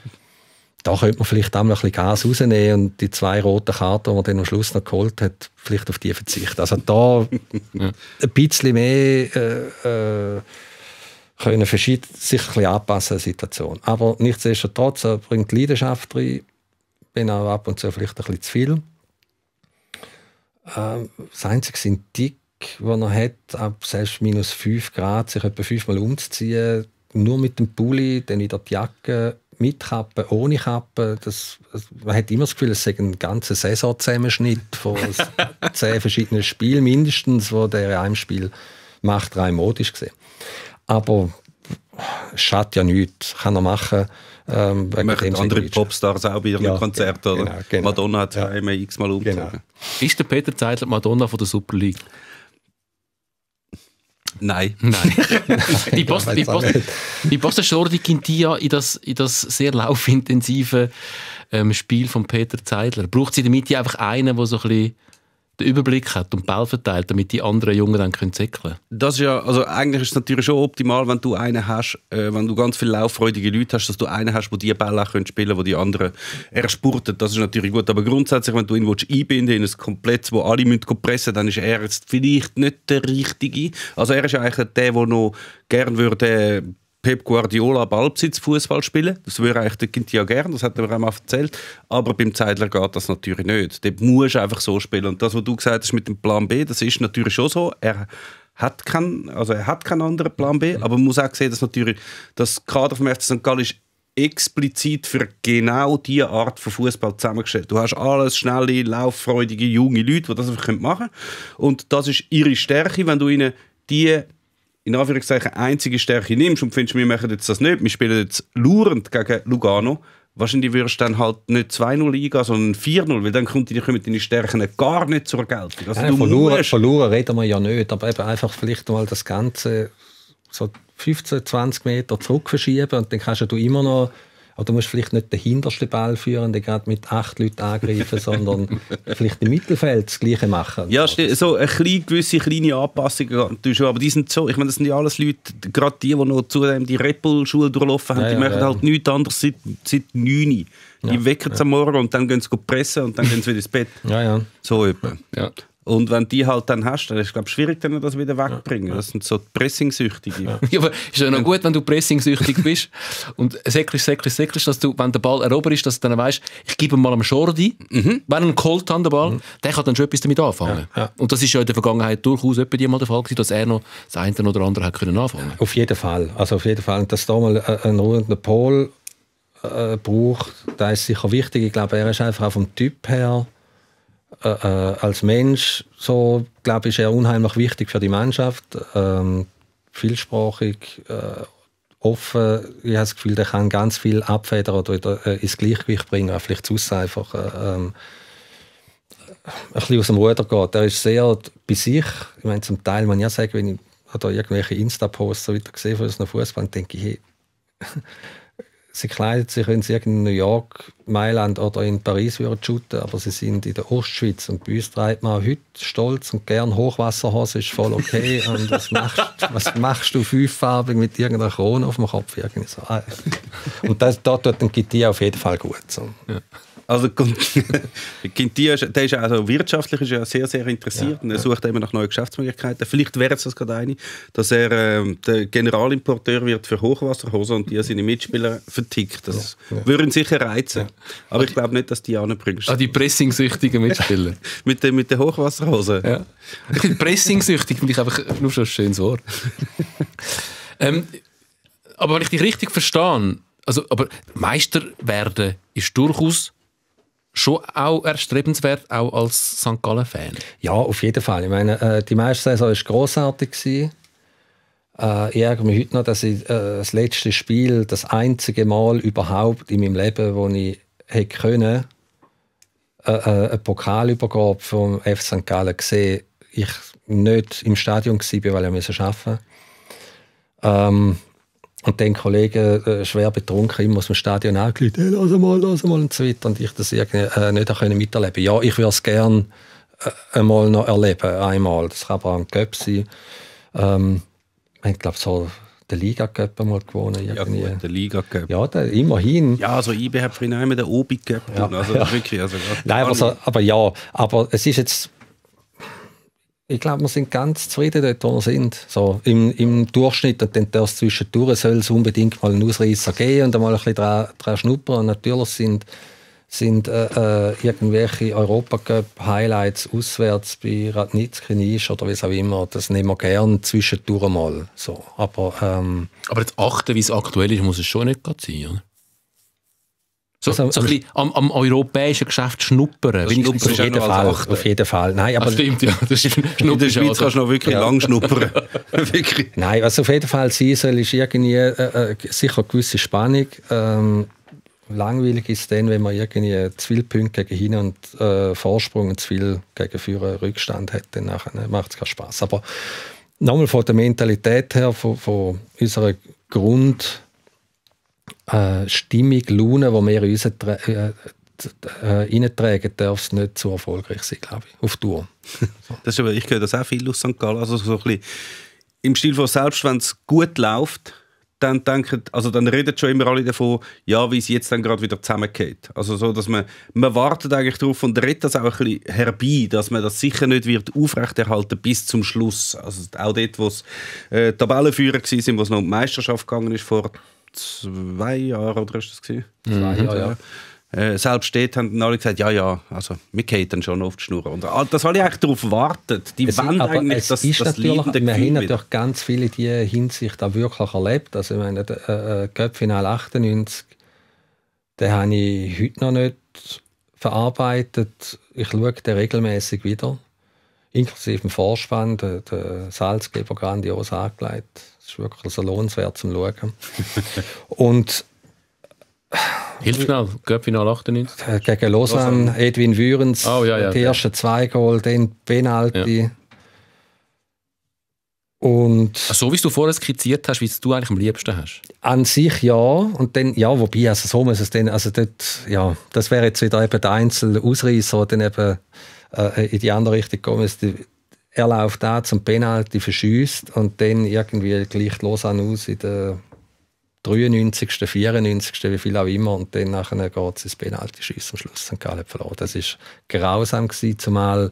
Da könnte man vielleicht auch mal ein bisschen Gas rausnehmen und die zwei roten Karten, die man dann am Schluss noch geholt hat, vielleicht auf die verzichten. Also da ja. ein bisschen mehr äh, äh, können sich ein bisschen anpassen an die Situation. Aber nichtsdestotrotz, er bringt Leidenschaft rein, wenn auch ab und zu vielleicht ein bisschen zu viel. Das Einzige sind dick, was er hat, ab selbst minus fünf Grad, sich etwa fünfmal umzuziehen, nur mit dem Pulli, dann wieder die Jacke, mit Kappe, ohne Kappe. Das, man hat immer das Gefühl, es sei ein ganzer Saisonzusammenschnitt von zehn verschiedenen Spielen mindestens, die der in einem Spiel macht, rein modisch gesehen. Aber es schadet ja nichts, kann er machen. Ähm, Möchten andere Popstars auch wieder ja, mit Konzerten? Genau, oder? Genau, Madonna hat ja einmal x-mal umgezogen. Genau. Ist der Peter Zeidler Madonna von der Super League? Nein. Nein. Die passt der Jordi Quintillà in das, in das sehr laufintensive ähm, Spiel von Peter Zeidler. Braucht sie damit einfach einen, der so ein bisschen den Überblick hat und Ball verteilt, damit die anderen Jungen dann können säckeln. Das ist ja, also eigentlich ist es natürlich schon optimal, wenn du einen hast, äh, wenn du ganz viele lauffreudige Leute hast, dass du einen hast, wo die Bälle auch können spielen, wo die anderen erspurten. Das ist natürlich gut, aber grundsätzlich, wenn du ihn willst, einbinden in ein Komplett, wo alle müssen pressen, dann ist er jetzt vielleicht nicht der Richtige. Also er ist ja eigentlich der, der noch gern würde Pep Guardiola Ballbesitzfußball spielen. Das würde eigentlich der Quintillà gerne, das hat er mir auch mal erzählt. Aber beim Zeidler geht das natürlich nicht. Dort musst du einfach so spielen. Und das, was du gesagt hast mit dem Plan B, das ist natürlich schon so. Er hat keinen, also er hat keinen anderen Plan B, aber man muss auch sehen, dass natürlich das Kader vom F C Sankt Gallen ist explizit für genau diese Art von Fußball zusammengestellt. Du hast alles schnelle, lauffreudige, junge Leute, die das einfach machen können. Und das ist ihre Stärke, wenn du ihnen die in Anführungszeichen einzige Stärke nimmst und findest, wir machen jetzt das nicht, wir spielen jetzt laurend gegen Lugano, wahrscheinlich würdest du dann halt nicht zwei null eingehen, sondern vier null, weil dann kommen deine Stärken gar nicht zur Geltung. Also ja, du verloren, verloren reden wir ja nicht, aber eben einfach vielleicht mal das Ganze so fünfzehn, zwanzig Meter zurück verschieben und dann kannst du immer noch, aber du musst vielleicht nicht den hintersten Ball führen, den gerade mit acht Leuten angreifen, sondern vielleicht im Mittelfeld das Gleiche machen. Ja, so eine kleine, gewisse kleine Anpassungen, aber die sind so, ich meine, das sind ja alles Leute, gerade die, die noch zudem die Repel-Schule durchlaufen haben, ja, ja, die machen ja halt nichts anderes seit, seit neun. Die ja, wecken ja am Morgen und dann gehen sie pressen und dann gehen sie wieder ins Bett. Ja, ja. So etwa. Ja. Und wenn die halt dann hast, dann ist es, glaube ich, schwierig, dann das wieder wegbringen. Das sind so Pressingsüchtige. Ja, ja, aber ist ja noch gut, wenn du pressingsüchtig bist und säckelst, säckelst, säckelst, dass du, wenn der Ball erobert ist, dass du dann weißt, ich gebe mal am Jordi, mhm, wenn er einen geholt hat, den Ball, mhm, der kann dann schon etwas damit anfangen. Ja, ja. Und das ist ja in der Vergangenheit durchaus etwa mal der Fall gewesen, dass er noch das eine oder andere hat können anfangen. Auf jeden Fall. Also auf jeden Fall. Dass da mal ein ruhender Pol äh, braucht, das ist sicher wichtig. Ich glaube, er ist einfach auch vom Typ her, Äh, als Mensch, so, glaube ich, ist er unheimlich wichtig für die Mannschaft. Ähm, vielsprachig, äh, offen. Ich habe das Gefühl, der kann ganz viel abfedern oder wieder, äh, ins Gleichgewicht bringen. Vielleicht zu einfach äh, ähm, ein bisschen aus dem Ruder geht. Er ist sehr bei sich. Ich meine, zum Teil, wenn ich sage, wenn ich oder irgendwelche Insta-Posts so weiter gesehen von einem Fußball, denke ich, hey, sie kleidet sich, wenn sie in New York, Mailand oder in Paris shooten, aber sie sind in der Ostschweiz. Und bei uns trägt man heute stolz und gern Hochwasserhose, ist voll okay. Und was machst, was machst du fünffarbig mit irgendeiner Krone auf dem Kopf? Irgendwie so. Und das, da tut ein Quintillà auf jeden Fall gut. So. Ja. Also Quintillà, der ist also wirtschaftlich ist ja sehr, sehr interessiert, ja, und er sucht immer nach neuen Geschäftsmöglichkeiten. Vielleicht wäre es das gerade eine, dass er ähm, der Generalimporteur wird für Hochwasserhosen und die seine Mitspieler vertickt. Das ja, ja, würden sicher reizen. Ja. Aber ich glaube nicht, dass die anbringst. Ah, die pressingsüchtigen Mitspieler. mit den mit der Hochwasserhosen. Ja. Pressingsüchtig finde ich einfach nur schon ein schönes Wort. ähm, aber wenn ich dich richtig verstehe, also, aber Meister werden ist durchaus schon auch erstrebenswert, auch als Sankt Gallen-Fan. Ja, auf jeden Fall. Ich meine, äh, die meiste Saison war grossartig. Äh, ich ärgere mich heute noch, dass ich äh, das letzte Spiel, das einzige Mal überhaupt in meinem Leben, wo ich hätte können, äh, äh, eine Pokalübergabe vom F C Sankt Gallen gesehen, ich nicht im Stadion war, weil ich musste arbeiten. Ähm, Und den Kollegen, äh, schwer betrunken, immer aus dem Stadion angelegt, hey, lass mal, lass mal und so weiter. Und ich das irgendwie äh, nicht können miterleben. Ja, ich würde es gerne äh, einmal noch erleben, einmal. Das kann aber auch ein Cup sein. Ähm, ich glaube, so den Liga-Cup mal gewonnen. Irgendwie. Ja, gut, den Liga-Cup. Ja, der, immerhin. Ja, also ich habe vorhin einmal den Obi-Cup. Ja, also, ja. Wirklich, also, nein, aber, so, aber ja, aber es ist jetzt, ich glaube, wir sind ganz zufrieden dort, wo wir sind. So, im, im Durchschnitt, und dann darf es zwischendurch soll es unbedingt mal einen Ausreißer geben und mal ein bisschen dran, dran schnuppern. Und natürlich sind, sind äh, irgendwelche Europacup-Highlights auswärts bei Radnitzki, Nisch oder was auch immer. Das nehmen wir gerne zwischendurch mal. So, aber, ähm, aber jetzt achten, wie es aktuell ist, muss es schon nicht gerade sein, oder? So, also, so ein bisschen am, am europäischen Geschäft schnuppern. Schnuppern auf, jeden Fall, auf jeden Fall. Nein, aber das stimmt, ja. Das ist, in der Schweiz kannst du noch wirklich ja lang schnuppern. Wirklich. Nein, was auf jeden Fall sein soll, ist irgendwie äh, sicher eine gewisse Spannung. Ähm, langweilig ist es dann, wenn man irgendwie zu viele Punkte gegen hin und äh, Vorsprung und zu viel gegen Führer Rückstand hat. Dann macht es keinen Spass. Aber nochmal von der Mentalität her, von, von unserer Grund... Äh, Stimmung, Laune, die wir in uns äh, reintragen, darf es nicht so erfolgreich sein, glaube ich, auf Tour. Das ist aber, ich höre das auch viel aus Sankt Gallen, also so ein bisschen im Stil von selbst, wenn es gut läuft, dann denken, also dann reden schon immer alle davon, ja, wie es jetzt dann gerade wieder zusammengeht. Also so, dass man, man wartet eigentlich darauf und redet das auch ein bisschen herbei, dass man das sicher nicht wird aufrechterhalten bis zum Schluss. Also auch dort, wo es äh, Tabellenführer waren, wo es noch um die Meisterschaft gegangen ist, vor zwei Jahren, oder ist das gewesen? Zwei Jahre, ja. Äh, selbst dort haben alle gesagt, ja, ja, also wir gehen dann schon auf die Schnur. Und das habe ich eigentlich darauf wartet. Die wollen eigentlich, dass das, das Leben der Wir haben natürlich ganz viele in dieser Hinsicht auch wirklich erlebt. Also ich meine, das Cup-Finale achtundneunzig, den habe ich heute noch nicht verarbeitet. Ich schaue den regelmäßig wieder. Inklusive dem Vorspann, der, der Salzgeber grandios angelegt. Das ist wirklich so lohnenswert zum Schauen. Und hilf schnell, Göppfinal achtundneunzig. Gegen Lausanne, Edwin Würens, oh, ja, ja, die ersten zwei Goal, dann Penalty. Ja. Und so wie du vorher skizziert hast, wie es du eigentlich am liebsten hast? An sich ja. Und dann, ja, wobei, also so muss es dann, also dort, ja, das wäre jetzt wieder eben der einzelne Ausreißer, der dann eben äh, in die andere Richtung gekommen ist. Er läuft da zum Penalty, verschießt und dann irgendwie gleicht Lausanne aus in der dreiundneunzigsten, vierundneunzigsten wie viel auch immer. Und dann nachher geht es ins Penalty-Schiessen am Schluss. Sankt Gallen hat verloren. Das war grausam gewesen, zumal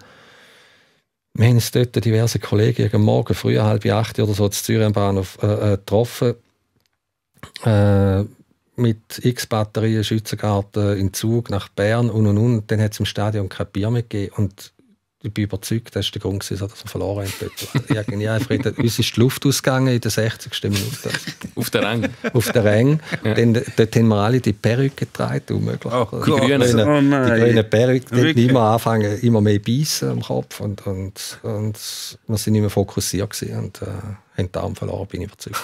wir haben uns dort diverse Kollegen am Morgen früh, halb acht oder so, in Zürich am Bahnhof äh, äh, getroffen. Äh, mit X-Batterien, Schützengarten, in Zug nach Bern und und und. Dann hat es im Stadion kein Bier mehr gegeben. Und ich bin überzeugt, das war der Grund, dass wir verloren haben. Ja, uns ist die Luft ausgegangen in der sechzigsten Minute. Auf der Ränge. Auf der Ränge. Ja. Dort haben wir alle die Perücke getragen. Unmöglich. Oh, die grünen, oh die grünen Perücke. Die immer anfangen, immer mehr beißen am Kopf. Und, und, und wir waren nicht mehr fokussiert gewesen und äh, haben den Arm verloren, bin ich überzeugt.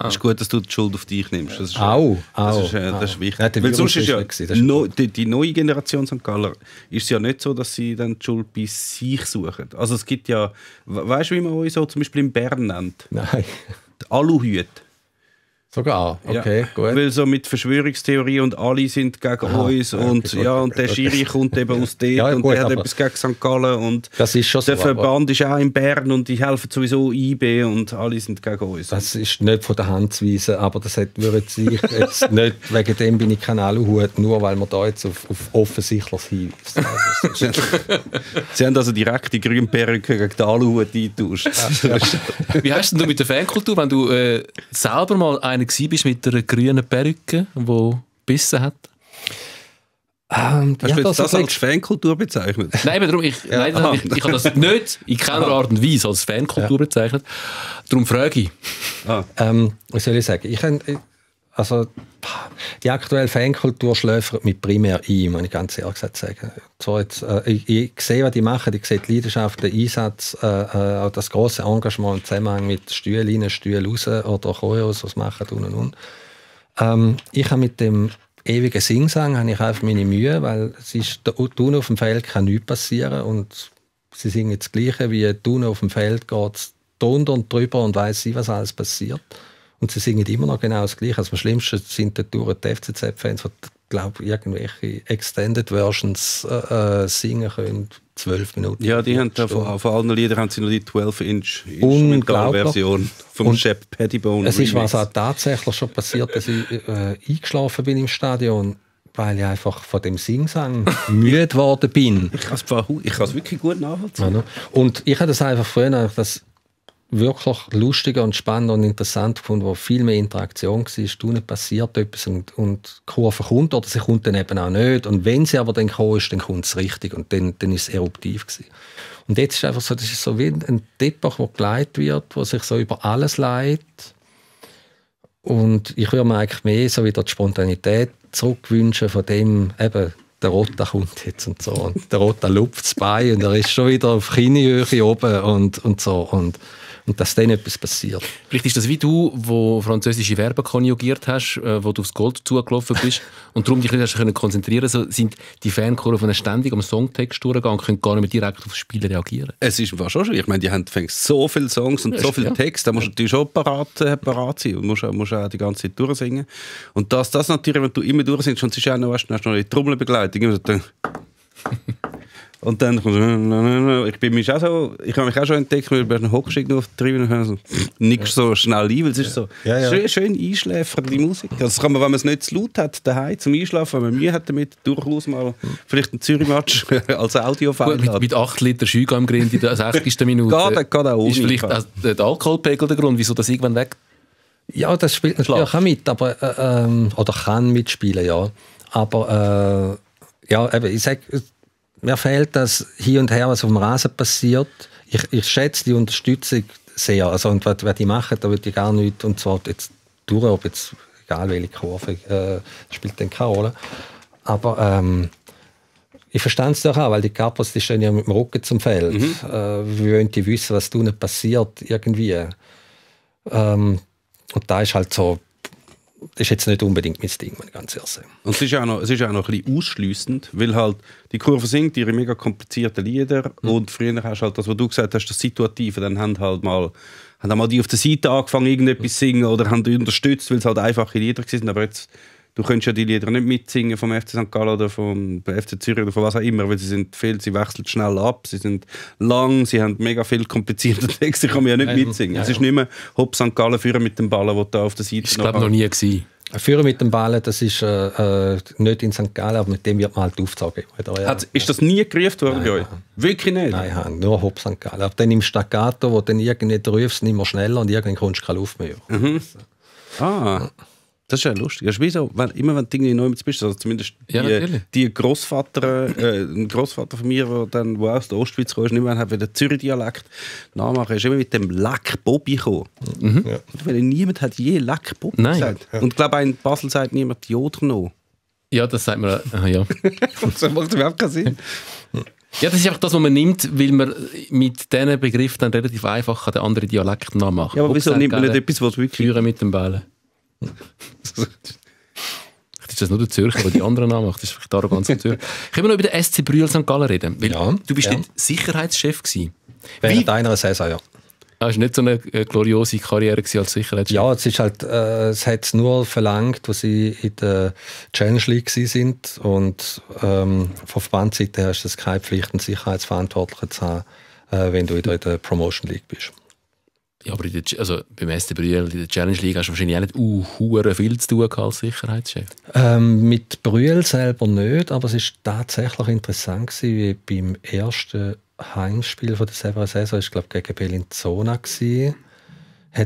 Es ist gut, dass du die Schuld auf dich nimmst. Das ist, au, das au, ist, äh, au. Das ist wichtig. Nein, weil sonst ist ja ist no, die, die neue Generation Sankt Galler ist es ja nicht so, dass sie dann die Schuld bei sich suchen. Also es gibt ja, weißt du, wie man euch so zum Beispiel in Bern nennt? Nein. Die Aluhüte. Sogar, okay, ja, gut. Weil so mit Verschwörungstheorie und alle sind gegen Aha, uns okay, und, gut, ja, und gut, der Schiri kommt eben aus dort ja, und gut, der hat etwas gegen Sankt Gallen und das ist schon der so, Verband ist auch in Bern und die helfen sowieso Y B und alle sind gegen uns. Das ist nicht von der Hand zu weisen, aber das hat, würde ich jetzt nicht, wegen dem bin ich kein Aluhut, nur weil man da jetzt auf, auf offensichtliches hinweist. Also, Sie haben also direkt die grünen Perücke gegen die Aluhut eingetauscht. Ja, ja. Wie hast denn du mit der Fankultur, wenn du äh, selber mal einen warst mit einer grünen Perücke, die gebissen hat? Ähm, Hast ja, du das, das als Fankultur bezeichnet? Nein, darum, ich, ja. nein das, ich, ich habe das nicht in keiner Art und Weise als Fankultur ja. bezeichnet. Darum frage ich. Ah. Ähm, was soll ich sagen? Ich, also, die aktuelle Fankultur schläfert mich primär ein, muss ich ganz ehrlich gesagt sagen. So jetzt, äh, ich, ich sehe, was die machen. Ich sehe die Leidenschaft, den Einsatz, äh, auch das große Engagement im Zusammenhang mit Stühle rein, Stühle raus oder Choreos, was machen und und und. Ähm, ich habe mit dem ewigen Singsang habe ich einfach meine Mühe, weil es ist, unten auf dem Feld kann nichts passieren und sie singen das Gleiche wie unten auf dem Feld geht es drunter und drüber und weiss sie, was alles passiert. Und sie singen immer noch genau das Gleiche. Also am schlimmsten sind dort die F C Z-Fans, die, glaube ich, irgendwelche Extended Versions äh, singen können. Zwölf Minuten. Ja, die haben da von, von allen Liedern haben sie noch die zwölf Inch-Instrumental-Version vom Shep Pettibone. Es ist was auch tatsächlich schon passiert, dass ich äh, eingeschlafen bin im Stadion, weil ich einfach von dem Singsang müde geworden bin. Ich kann es wirklich gut nachvollziehen. Und ich habe das einfach früher, dass wirklich lustiger und spannender und interessant gefunden, wo viel mehr Interaktion war. Stunden passiert etwas und, und die Kurve kommt oder sie kommt dann eben auch nicht. Und wenn sie aber dann gekommen ist, dann kommt es richtig und dann, dann ist es eruptiv gewesen. Und jetzt ist einfach so, das ist so wie ein Teppich, der geleitet wird, der sich so über alles leitet. Und ich würde mir eigentlich mehr so wieder die Spontanität zurückwünschen von dem eben, der Rotta kommt jetzt und so. Und der Rotta lupft das Bein und er ist schon wieder auf Kinnihöhe oben und, und so. Und und dass dann etwas passiert. Vielleicht ist das wie du, wo französische Verben konjugiert hast, wo du aufs Gold zugelaufen bist und darum dich nicht hast konzentrieren können. So sind die Fankurven ständig am Songtext durchgegangen und können gar nicht mehr direkt aufs Spiel reagieren. Es ist schon schwierig. Ich meine, die haben so viele Songs und so viel ja. Text, da musst du natürlich schon parat, äh, parat sein und musst, musst auch die ganze Zeit durchsingen. Und das, das natürlich, wenn du immer durchsingst, und es ist auch noch, hast du noch die Trommelbegleitung. Und dann kommst du, ich bin mich auch so, ich habe mich auch schon entdeckt, weil ich hochgeschickt auf die Tribüne so, nichts so schnell ein, weil es ist so ja, ja. schön, schön einschläfern, die Musik. Das kann man, wenn man es nicht zu laut hat, daheim zum Einschlafen, wenn man Mühe hat damit, durchaus mal vielleicht ein Zürich-Match als Audio-File. Mit, mit acht Liter Schüge am Grind in der sechzigsten Minute. Geht, geht auch ist vielleicht auch der Alkoholpegel der Grund, wieso das irgendwann weg? Ja, das spielt natürlich auch mit, aber, ähm, oder kann mitspielen, ja. Aber, äh, ja, eben, ich sage, mir fehlt das hier und her, was auf dem Rasen passiert. Ich, ich schätze die Unterstützung sehr. Also, und was, was die machen, da würde ich gar nichts. Und zwar jetzt durch, ob jetzt, egal welche Kurve, äh, spielt dann keine Rolle. Aber ähm, ich verstehe es doch auch, weil die Kapos, die stehen ja mit dem Rücken zum Feld. Mhm. Äh, wir wollen die wissen, was da nicht passiert, irgendwie. Ähm, und da ist halt so, das ist jetzt nicht unbedingt mein Ding, wenn ich ganz ehrlich sage. Und es ist auch noch, es ist auch noch ein bisschen ausschliessend, weil halt die Kurve singt ihre mega komplizierten Lieder mhm. und früher hast du halt das, was du gesagt hast, das Situative, dann haben halt mal, haben mal die auf der Seite angefangen, irgendetwas zu singen oder haben die unterstützt, weil es halt einfache Lieder waren, aber jetzt, du könntest ja die Lieder nicht mitsingen vom F C Sankt Gallen oder vom F C Zürich oder von was auch immer, weil sie sind viel, sie wechseln schnell ab, sie sind lang, sie haben mega viel komplizierte Texte, sie können ja nicht mitsingen. Ja, ja. Es ist nicht mehr Hopp Sankt Gallen, Führer mit dem Ballen, wo da auf der Seite ist. Ich glaube, noch nie gewesen. Führer mit dem Ballen, das ist äh, nicht in Sankt Gallen, aber mit dem wird man halt aufgezogen. Ja. Ist das nie gerufen worden bei euch? Wirklich nicht? Nein, nur Hopp Sankt Gallen. Aber dann im Staccato, wo dann irgendwie du rufst, nicht mehr schneller und irgendwann kommst du keine Luft mehr. Mhm. Ah. Das ist ja lustig. Das ist wie so, wenn, immer wenn du irgendwie neu mit bist, also zumindest ja, die, die Großvater, äh, ein Großvater von mir, der dann wo aus der Ostschweiz kam, nicht mehr hat, den Zürich-Dialekt nachmachen, ist immer mit dem Lack Bobby gekommen. Mhm. Ja. Weil niemand hat je Lack Bobby gesagt. Ja. Und ich glaube, in Basel sagt niemand Jodno. Ja, das sagt man auch. Ja. Das macht überhaupt keinen Sinn. Ja, das ist einfach das, was man nimmt, weil man mit diesen Begriffen dann relativ einfach den anderen Dialekt nachmachen kann. Ja, aber Ob wieso nimmt man nicht etwas, was wirklich... Führen mit dem Ballen. Vielleicht ist das nur der Zürcher, der die anderen Namen macht. Das ist vielleicht der Arroganz von Zürich. Können wir noch über den S C Brühl Sankt Gallen reden? Weil ja, du bist ja. nicht Sicherheitschef gewesen. Während einer Saison, ja. Das war nicht so eine gloriose Karriere als Sicherheitschef? Ja, es ist halt, äh, es hat es nur verlangt, als sie in der Challenge League waren. Und ähm, von Verbandsseite her ist es keine Pflicht, einen Sicherheitsverantwortlichen zu haben, äh, wenn du wieder in der Promotion League bist. Ja, aber in der, also beim S C Brühl, in der Challenge League, hast du wahrscheinlich auch nicht uh, viel zu tun als Sicherheitschef. Ähm, mit Brühl selber nicht, aber es war tatsächlich interessant gewesen, wie beim ersten Heimspiel von der selben Saison, ich glaube gegen Bellinzona, hat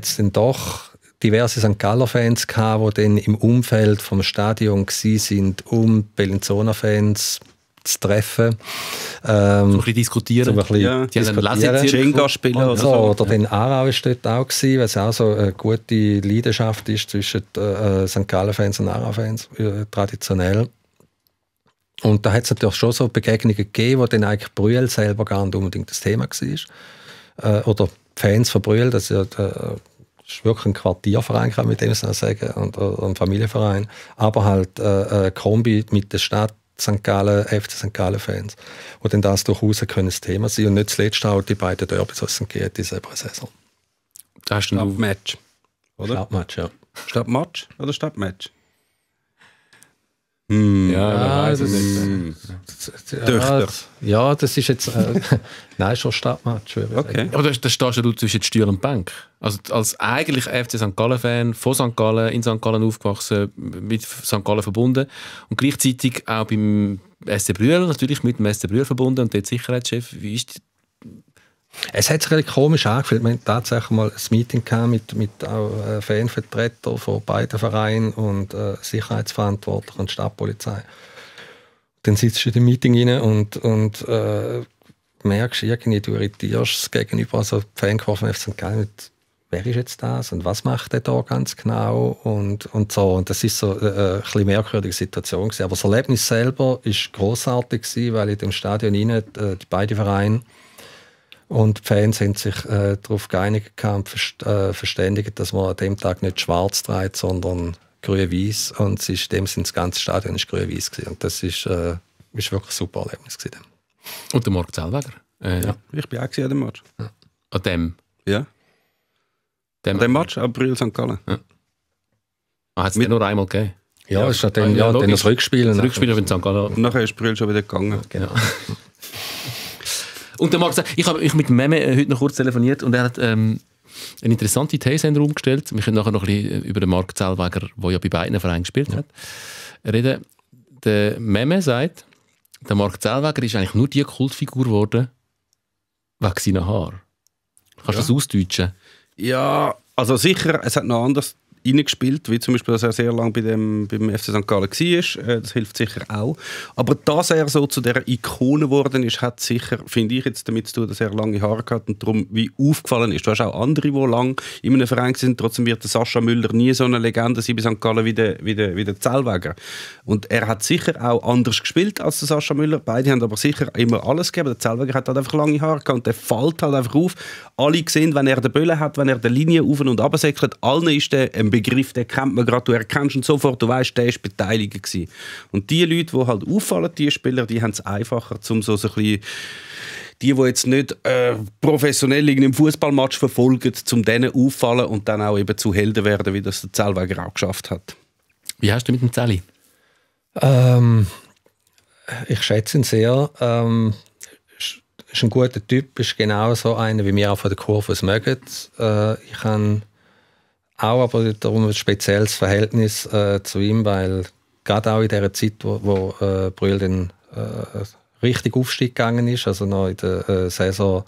es dann doch diverse Sankt Galler-Fans gehabt, die dann im Umfeld des Stadions waren, um Bellinzona-Fans zu treffen. Ähm, so ein bisschen diskutieren. So ein bisschen ja, die haben einen Jenga spielen oder so. Oder den Aarau war dort auch, weil es auch so eine gute Leidenschaft ist zwischen äh, Sankt Gallen-Fans und Aarau-Fans, äh, traditionell. Und da hat es natürlich schon so Begegnungen gegeben, wo dann eigentlich Brühl selber gar nicht unbedingt das Thema war. Äh, oder Fans von Brühl, das ist ja äh, ist wirklich ein Quartierverein, kann man mit dem sagen, und, oder ein Familienverein. Aber halt äh, Kombi mit der Stadt, Sankt Gallen, F C Sankt Gallen-Fans, wo denn das durchaus ein Thema sein und nicht zuletzt auch die beiden Derbys, die es gibt in dieser Saison. Da hast du ein Match, oder? Stadtmatch, ja. Stadtmatch oder Stadtmatch? Mm. Ja, ah, das, mm. ja, ja, das ist jetzt... Äh, Nein, schon Stadtmatch. Okay. Aber da stehst du zwischen Stühle und Bank. Also als eigentlich F C Sankt Gallen-Fan, von Sankt Gallen, in Sankt Gallen aufgewachsen, mit Sankt Gallen verbunden und gleichzeitig auch beim S C Brühl, natürlich mit dem S C Brühl verbunden und dort Sicherheitschef. Wie ist es hat sich really komisch angefühlt. Wir hatten tatsächlich mal ein Meeting mit, mit Fanvertretern von beiden Vereinen und äh, Sicherheitsverantwortlichen und Stadtpolizei. Dann sitzt du in dem Meeting rein und, und äh, merkst irgendwie, du irritierst es gegenüber. Also die Fankurve von F C Sankt Gallen mit, wer ist jetzt das und was macht der da ganz genau und, und so. Und das ist so eine, eine etwas merkwürdige Situation gewesen. Aber das Erlebnis selber war grossartig gewesen, weil in dem Stadion rein, die, die beiden Vereine Und die Fans haben sich äh, darauf geeinigt und verst äh, verständigt, dass man an dem Tag nicht schwarz trägt, sondern grün-weiß. Und es ist, dem sind das ganze Stadion grün-weiß. Und das ist, äh, ist wirklich ein super Erlebnis gewesen. Und der Mark Zellweger? Äh, ja. Ich bin auch an dem Match. Ja. An dem? Ja. Dem an dem Match, an Brühl Sankt Gallen. Ja. Ah, hat es nur einmal gegeben? Ja, es ja, ist dann, ja, ja, dann das Rückspiel. Das Rückspiel in Sankt Gallen. Nachher ist Brühl schon wieder gegangen. Ja, genau. Und der Marc sagt, ich habe ich mit Meme heute noch kurz telefoniert und er hat ähm, eine interessante These in den Raum gestellt. Wir können nachher noch ein bisschen über den Mark Zellweger, der ja bei beiden Vereinen gespielt ja. hat, reden. Der Meme sagt, der Mark Zellweger ist eigentlich nur die Kultfigur geworden wegen seinen Haaren. Kannst du ja. das ausdeutschen? Ja, also sicher, es hat noch anders reingespielt, wie zum Beispiel, dass er sehr lange bei dem, beim F C Sankt Gallen war. Das hilft sicher auch. Aber dass er so zu dieser Ikone geworden ist, hat sicher, finde ich, jetzt damit zu tun, dass er lange Haare hat und darum wie aufgefallen ist. Du hast auch andere, die lange in einem Verein sind. Trotzdem wird der Sascha Müller nie so eine Legende sein bei Sankt Gallen wie der, wie der, wie der Zellweger. Und er hat sicher auch anders gespielt als der Sascha Müller. Beide haben aber sicher immer alles gegeben. Der Zellweger hat halt einfach lange Haare gehabt und der fällt halt einfach auf. Alle sehen, wenn er den Böllen hat, wenn er die Linie auf und runter säckelt, allen ist der ein Begriff, den kennt man gerade, du erkennst ihn sofort, du weißt, der war beteiligt. Und die Leute, die halt auffallen, die Spieler, die haben es einfacher, um so, so ein bisschen, die, die jetzt nicht äh, professionell irgendeinen Fußballmatch verfolgen, um denen auffallen und dann auch eben zu Helden werden, wie das der Zellweger auch geschafft hat. Wie hast du mit dem Zelli? Ähm, ich schätze ihn sehr. Ähm Er ist ein guter Typ, ist genau so einer, wie wir auch von der Kurve es mögen. Äh, ich habe auch aber darum ein spezielles Verhältnis äh, zu ihm, weil gerade auch in der Zeit, wo, wo äh, Brühl dann äh, richtig Aufstieg gegangen ist, also noch in der äh, Saison,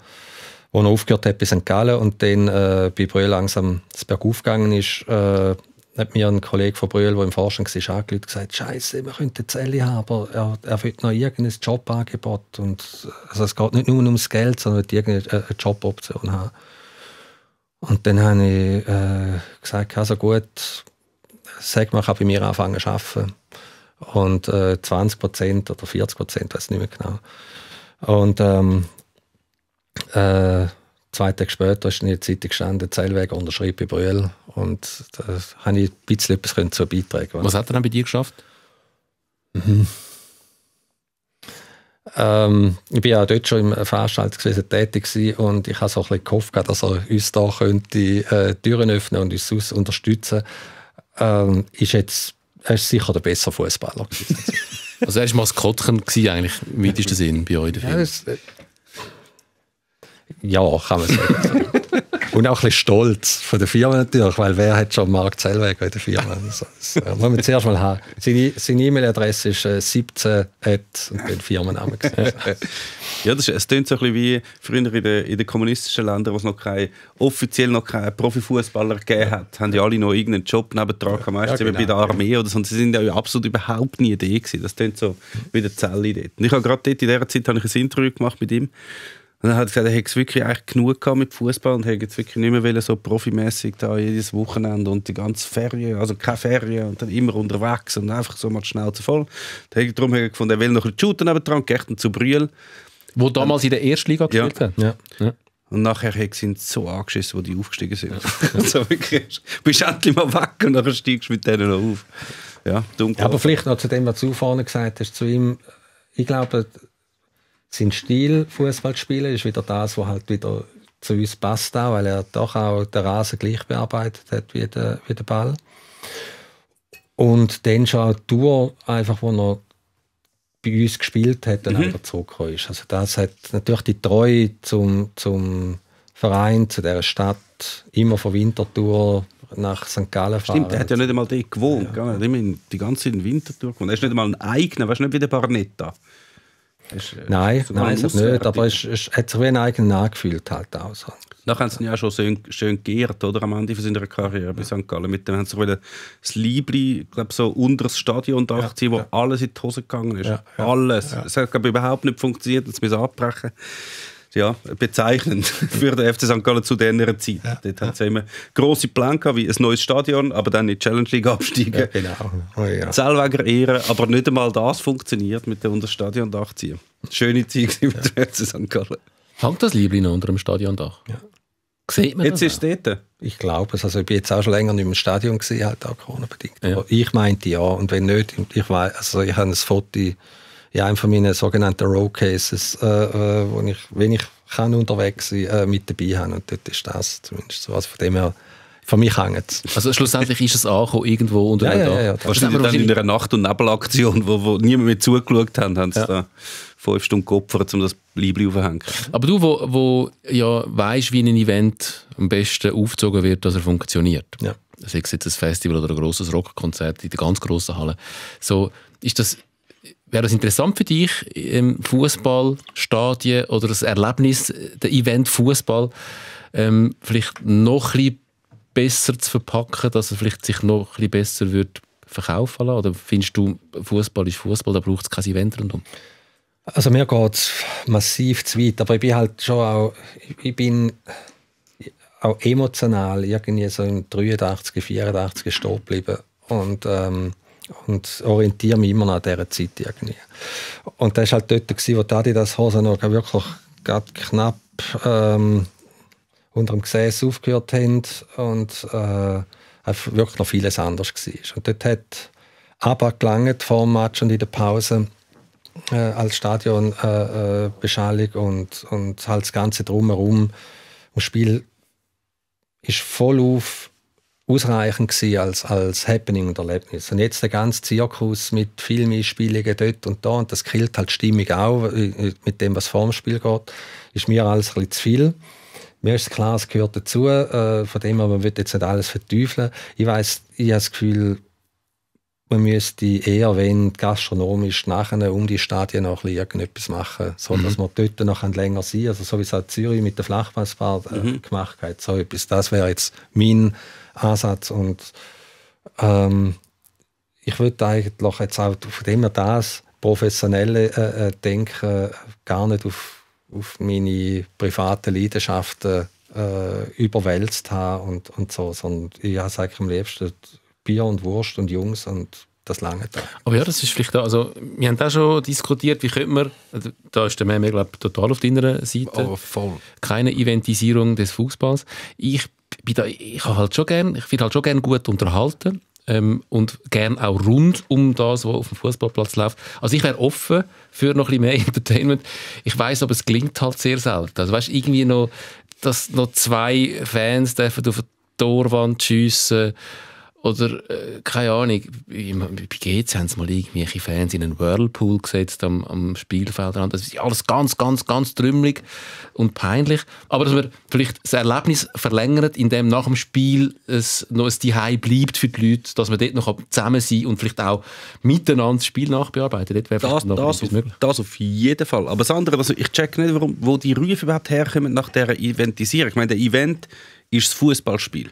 wo er aufgehört hat bei Sankt Gallen und dann äh, bei Brühl langsam das Bergauf gegangen ist, äh, hat mir ein Kollege von Brühl, der im Forschung war, angerufen und gesagt, «Scheiße, wir könnten Zelli haben, aber er, er will noch irgendein Jobangebot.» und, also es geht nicht nur ums Geld, sondern er will irgendeine äh, Joboption haben. Und dann habe ich äh, gesagt, «Also gut, sag mal, ich kann bei mir anfangen zu arbeiten.» Und äh, zwanzig Prozent oder vierzig Prozent, weiß nicht mehr genau. Und ähm, äh, zwei Tage später ist in der Zeitung gestanden, Zellweger unterschreibt bei Brühl. Und da konnte ich ein bisschen etwas dazu beitragen. Was hat er dann bei dir geschafft? Mhm. Ähm, ich war ja dort schon im Veranstaltungswesen tätig und ich habe so ein bisschen gehofft, dass er uns da könnte, äh, Türen öffnen und uns sonst unterstützen ähm, ist jetzt, er ist sicher der bessere Fußballer. Also er war Maskottchen eigentlich, im weitesten Sinn bei euch. Ja, kann man sagen. Und auch ein bisschen stolz von der Firma natürlich, weil wer hat schon Mark Zellweger in der Firma? Das muss man zuerst mal haben. Seine E-Mail-Adresse ist äh, siebzehn at und den Firmennamen. Ja, das ist, es klingt so ein bisschen wie früher in den, in den kommunistischen Ländern, wo es noch keine, offiziell noch keinen Profifußballer gegeben hat. Haben die alle noch irgendeinen Job nebentragen, ja, meistens ja, genau. bei der Armee oder so. Und sie sind ja absolut überhaupt nie da gewesen. Das klingt so wie der Zelli dort. Und ich habe gerade dort in dieser Zeit habe ich ein Interview gemacht mit ihm. Und dann hat er gesagt, er hätte es wirklich eigentlich genug gehabt mit Fußball und hätte jetzt wirklich nicht mehr wollen, so profimässig da jedes Wochenende und die ganze Ferien, also keine Ferien und dann immer unterwegs und einfach so mal die Schnauze voll. Darum habe ich gefunden, er will noch ein bisschen shooten nebendran, geht dann zu Brühl. Wo damals in der Erstliga gespielt hat. Ja. Ja. Und nachher sind sie so angeschissen, wo die aufgestiegen sind. Ja. So wirklich, du bist endlich mal weg und dann steigst du mit denen noch auf. Ja, dunkel. Ja, aber vielleicht noch zu dem, was du vorne gesagt hast, zu ihm, ich glaube, sein Stil, Fußball zu spielen, ist wieder das, was halt wieder zu uns passt, auch, weil er doch auch den Rasen gleich bearbeitet hat wie der, wie der Ball. Und dann schon auch die Tour, einfach, wo er bei uns gespielt hat, dann mhm. wieder zurückgekommen ist. Also das hat natürlich die Treue zum, zum Verein, zu dieser Stadt, immer von Winterthur nach Sankt Gallen fahren. Stimmt, er hat ja nicht einmal dort gewohnt, ja. Er hat immer die ganze Zeit in Winterthur gewohnt. Er ist nicht einmal ein eigener, weißt du, nicht wie der Barnetta. Ist, nein, nein, ist nicht, aber es, es hat sich wie ein eigener angefühlt halt auch. Nachher haben sie ihn ja schon schön, schön geehrt, oder? Am Ende von seiner Karriere ja. bei Sankt Gallen. Mit dem haben sie wieder das Liebli, glaub, so unter das Stadion ja. dachte, wo ja. alles in die Hose gegangen ist. Ja. Ja. Alles. Ja. Es hat glaub, überhaupt nicht funktioniert, es musste abbrechen. Ja, bezeichnend für den F C Sankt Gallen zu dieser Zeit. Ja. Dort hatten sie immer grosse Pläne gehabt, wie ein neues Stadion, aber dann in die Challenge League absteigen. Ja, genau. Oh, ja. Zellweger ehren, aber nicht einmal das funktioniert mit dem unter Stadion dachziehen. Schöne Zeit mit ja. dem F C Sankt Gallen. Hängt das Liebling unter dem Stadiondach? Ja. Sieht man jetzt das? Jetzt ist es dort. Ich glaube es. Also ich bin jetzt auch schon länger nicht mehr im Stadion gewesen, halt auch Corona-bedingt. Ja. Ich meinte ja. Und wenn nicht, ich weiß, also ich habe ein Foto in einem von meinen sogenannten Roadcases, äh, wo ich, wenn ich kann, unterwegs sein, äh, mit dabei habe. Und dort ist das zumindest so. Also von dem her, von mir hängt es. Also schlussendlich ist es angekommen, irgendwo unter dem Dach. Ja, ja, ja, wahrscheinlich dann in einer Nacht- und Nebelaktion, wo, wo niemand mehr zugeschaut hat, haben sie ja. da fünf Stunden geopfert, um das Liebling aufzuhängen. Aber du, wo, wo ja weisst, wie ein Event am besten aufgezogen wird, dass er funktioniert, ja. sei es jetzt ein Festival oder ein grosses Rockkonzert in der ganz grossen Halle, so, ist das, wäre das interessant für dich, im Fußball, Stadien oder das Erlebnis, der Event Fußball, ähm, vielleicht noch ein bisschen besser zu verpacken, dass er vielleicht sich noch ein bisschen besser wird verkaufen lassen? Oder findest du, Fußball ist Fußball, da braucht es kein Event rundum? Also mir geht es massiv zu weit, aber ich bin halt schon auch, ich bin auch emotional irgendwie so im dreiundachtziger, vierundachtziger stehen geblieben und, ähm, und orientiere mich immer noch an dieser Zeit irgendwie. Und das war halt dort, wo die Adidas-Hosen noch wirklich knapp ähm, unter dem Gesäß aufgehört haben und äh, wirklich noch vieles anders war. Und dort hat aber gelangt vor dem Match und in der Pause äh, als Stadionbeschallung äh, und, und halt das Ganze drumherum. Das Spiel war voll auf ausreichend gewesen als, als Happening und Erlebnis. Und jetzt der ganze Zirkus mit Filmeinspielungen dort und da, und das killt halt die Stimmung auch mit dem, was vor dem Spiel geht, ist mir alles ein bisschen zu viel. Mir ist klar, es gehört dazu, äh, von dem man will jetzt nicht alles verteufeln. Ich weiss, ich habe das Gefühl, man müsste eher, wenn gastronomisch nachher um die Stadien noch irgendetwas machen, so dass mhm. man dort noch länger sein kann. Also so wie es auch Zürich mit der Flachpassbar äh, mhm. gemacht hat. So etwas. Das wäre jetzt mein Ansatz. Und ähm, ich würde eigentlich jetzt auch von dem her das professionelle äh, äh, Denken äh, gar nicht auf auf meine privaten Leidenschaften äh, überwälzt haben und, und so. Sondern ich habe eigentlich am liebsten Bier und Wurst und Jungs und das lange Tag. Aber ja, das ist vielleicht auch, also wir haben da schon diskutiert, wie könnte man, da ist der Meme, glaube ich, total auf deiner Seite. Oh, voll. Keine Eventisierung des Fußballs. Ich bin da, ich habe halt schon gern, ich finde halt schon gern gut unterhalten ähm, und gern auch rund um das, was auf dem Fußballplatz läuft. Also ich wäre offen für noch ein bisschen mehr Entertainment. Ich weiss, aber es klingt halt sehr selten. Also weißt, irgendwie noch, dass noch zwei Fans dürfen auf die Torwand schiessen oder äh, keine Ahnung. Bei G C haben sie mal irgendwelche Fans in einen Whirlpool gesetzt am, am Spielfeldrand. Das ist alles ganz, ganz, ganz trümmelig und peinlich. Aber dass man vielleicht das Erlebnis verlängert, indem nach dem Spiel es noch ein Zuhause bleibt für die Leute, dass man dort noch zusammen sein kann und vielleicht auch miteinander das Spiel nachbearbeiten. Dort wäre das, vielleicht noch das, etwas möglich. Das auf jeden Fall. Aber das andere, also ich check nicht, warum, wo die Rufe überhaupt herkommen nach dieser Eventisierung. Ich meine, der Event ist das Fußballspiel.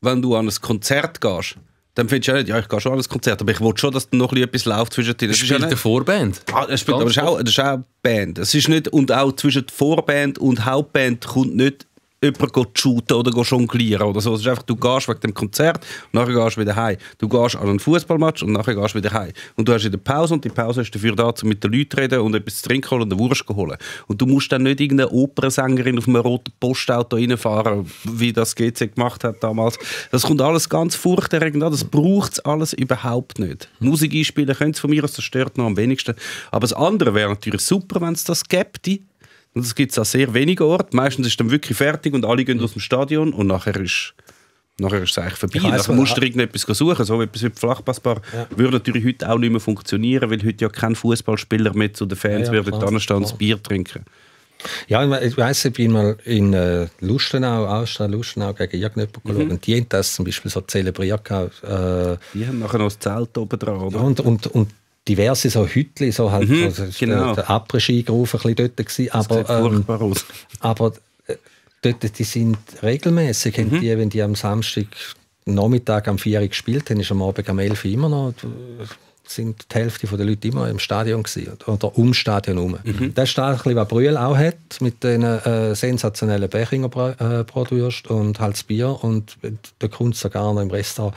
Wenn du an ein Konzert gehst, dann findest du ja nicht, ja, ich gehe schon an ein Konzert, aber ich will schon, dass noch etwas läuft zwischen dir. Das spielt eine Vorband. Ah, das spielt, aber das ist auch, das ist auch eine Band. Das ist nicht, und auch zwischen Vorband und Hauptband kommt nicht jemand shooten oder jonglieren oder so. Es ist einfach, du gehst wegen dem Konzert und nachher gehst du wieder heim. Du gehst an einen Fußballmatch und nachher gehst du wieder heim. Und du hast in der Pause, und die Pause ist dafür da, um mit den Leuten zu reden und etwas zu trinken und eine Wurst zu holen. Und du musst dann nicht irgendeine Opernsängerin auf einem roten Postauto reinfahren, wie das G C gemacht hat damals. Das kommt alles ganz furchterregend an. Das braucht es alles überhaupt nicht. Musik einspielen können sie von mir aus, das stört noch am wenigsten. Aber das andere wäre natürlich super, wenn es das gäbe. Und das gibt es an sehr wenigen Orten. Meistens ist dann wirklich fertig und alle gehen aus dem Stadion und nachher ist, nachher ist es eigentlich vorbei. Weiss, nachher musst du irgendetwas suchen. So etwas wie Flachpassbar ja. würde natürlich heute auch nicht mehr funktionieren, weil heute ja kein Fußballspieler mehr zu den Fans ja, ja, würde anstehen und ein Bier trinken. Ja, ich weiss, ich bin mal in äh, Lustenau, Ausstein, Lustenau gegen irgendjemanden geschaut. Mhm. Und die haben das zum Beispiel so zelebriert. Äh, die haben nachher noch das Zelt oben dran, oder? Und, und, und diverse so Hütchen, so halt, mhm, also genau. Der Après-Ski-Gruf ein bisschen dort gewesen, aber, das sieht furchtbar ähm, aus. Aber äh, dort, die sind regelmäßig, mhm. die, wenn die am Samstag Nachmittag am vier Uhr gespielt haben, ist am Abend am elf Uhr immer noch, sind die Hälfte der Leute immer im Stadion gewesen, oder ums Stadion herum. Mhm. Das ist ein bisschen, was Brühl auch hat, mit den äh, sensationellen Bechinger Bratwürst und halt das Bier, und da kommt sogar noch im Restaurant,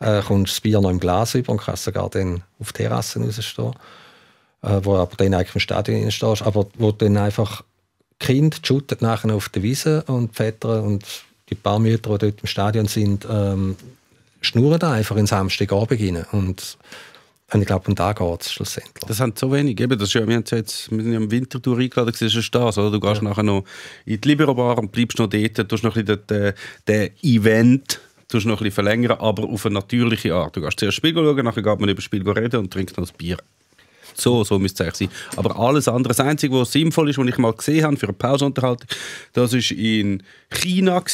äh, kommt das Bier noch im Glas über und kannst sogar dann auf Terrassen rausstehen, äh, wo aber dann eigentlich im Stadion stehst, aber wo dann einfach Kind shootet nachher auf der Wiese und die Väter und die paar Mütter, die dort im Stadion sind, ähm, schnurren da einfach in Samstagabend rein. Und ich glaube, um da geht es schlussendlich. Das haben so wenig. Eben, das ist ja, wir haben ja jetzt wir sind ja im Winterthur eingeladen, das ist das, oder? Du gehst ja nachher noch in die Libero-Bar und bleibst noch dort, du hast noch ein bisschen den, den Event du noch ein bisschen verlängern, aber auf eine natürliche Art. Du gehst zuerst Spiel schauen, nachher geht man über das Spiel reden und trinkt noch ein Bier. So, so müsste es eigentlich sein. Aber alles andere, das Einzige, was sinnvoll ist, was ich mal gesehen habe für eine Pauseunterhaltung, das war in China,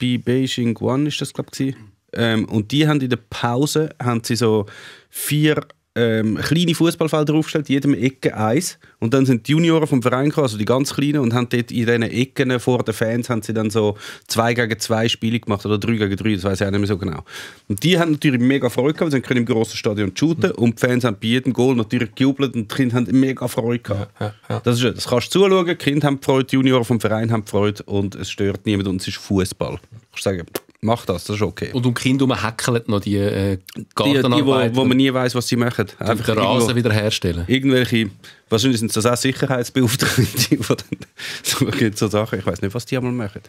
bei Beijing One ist das, glaube ich. Ähm, und die haben in der Pause haben sie so vier ähm, kleine Fußballfelder aufgestellt, jedem Ecke eins. Und dann sind die Junioren vom Verein gekommen, also die ganz Kleinen, und haben dort in diesen Ecken vor den Fans haben sie dann so zwei gegen zwei Spiele gemacht oder drei gegen drei, das weiß ich auch nicht mehr so genau. Und die haben natürlich mega Freude gehabt, sie können im grossen Stadion shooten, mhm, und die Fans haben bei jedem Goal natürlich gejubelt und die Kinder haben mega Freude gehabt. Ja, ja, ja. Das ist, das kannst du zuschauen, die Kinder haben Freude, die Junioren vom Verein haben Freude und es stört niemand und es ist Fußball. Ich sage, mach das, das ist okay. Und um die Kinder herum häckeln noch die äh, Gartenarbeit. Die, die, wo man nie weiß, was sie machen. Einfach den Rasen wiederherstellen. Irgendwelche, wahrscheinlich sind das auch Sicherheitsbeauftragte, die so Sachen, ich weiß nicht, was die einmal machen.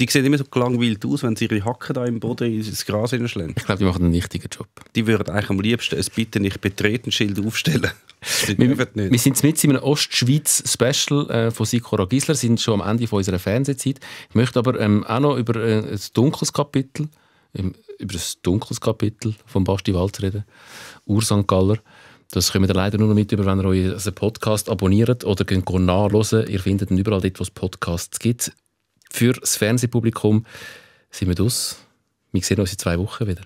Die sehen immer so gelangweilt aus, wenn sie ihre Hacken da im Boden ins Gras hineinschlagen. Ich glaube, die machen einen richtigen Job. Die würden eigentlich am liebsten ein Bitte-nicht-betreten-Schild aufstellen. Sie wir, nicht. Wir sind mit in einem Ostschweiz-Special äh, von Sykora Gisler, sind schon am Ende von unserer Fernsehzeit. Ich möchte aber ähm, auch noch über äh, ein dunkles Kapitel, ähm, über ein dunkles Kapitel von Basti Walz reden, Ur-Sankt Galler. Das können wir leider nur noch mit über, wenn ihr euren Podcast abonniert oder geht nachhören. Ihr findet ihn überall dort, wo es Podcasts gibt. Für das Fernsehpublikum sind wir aus. Wir sehen uns in zwei Wochen wieder.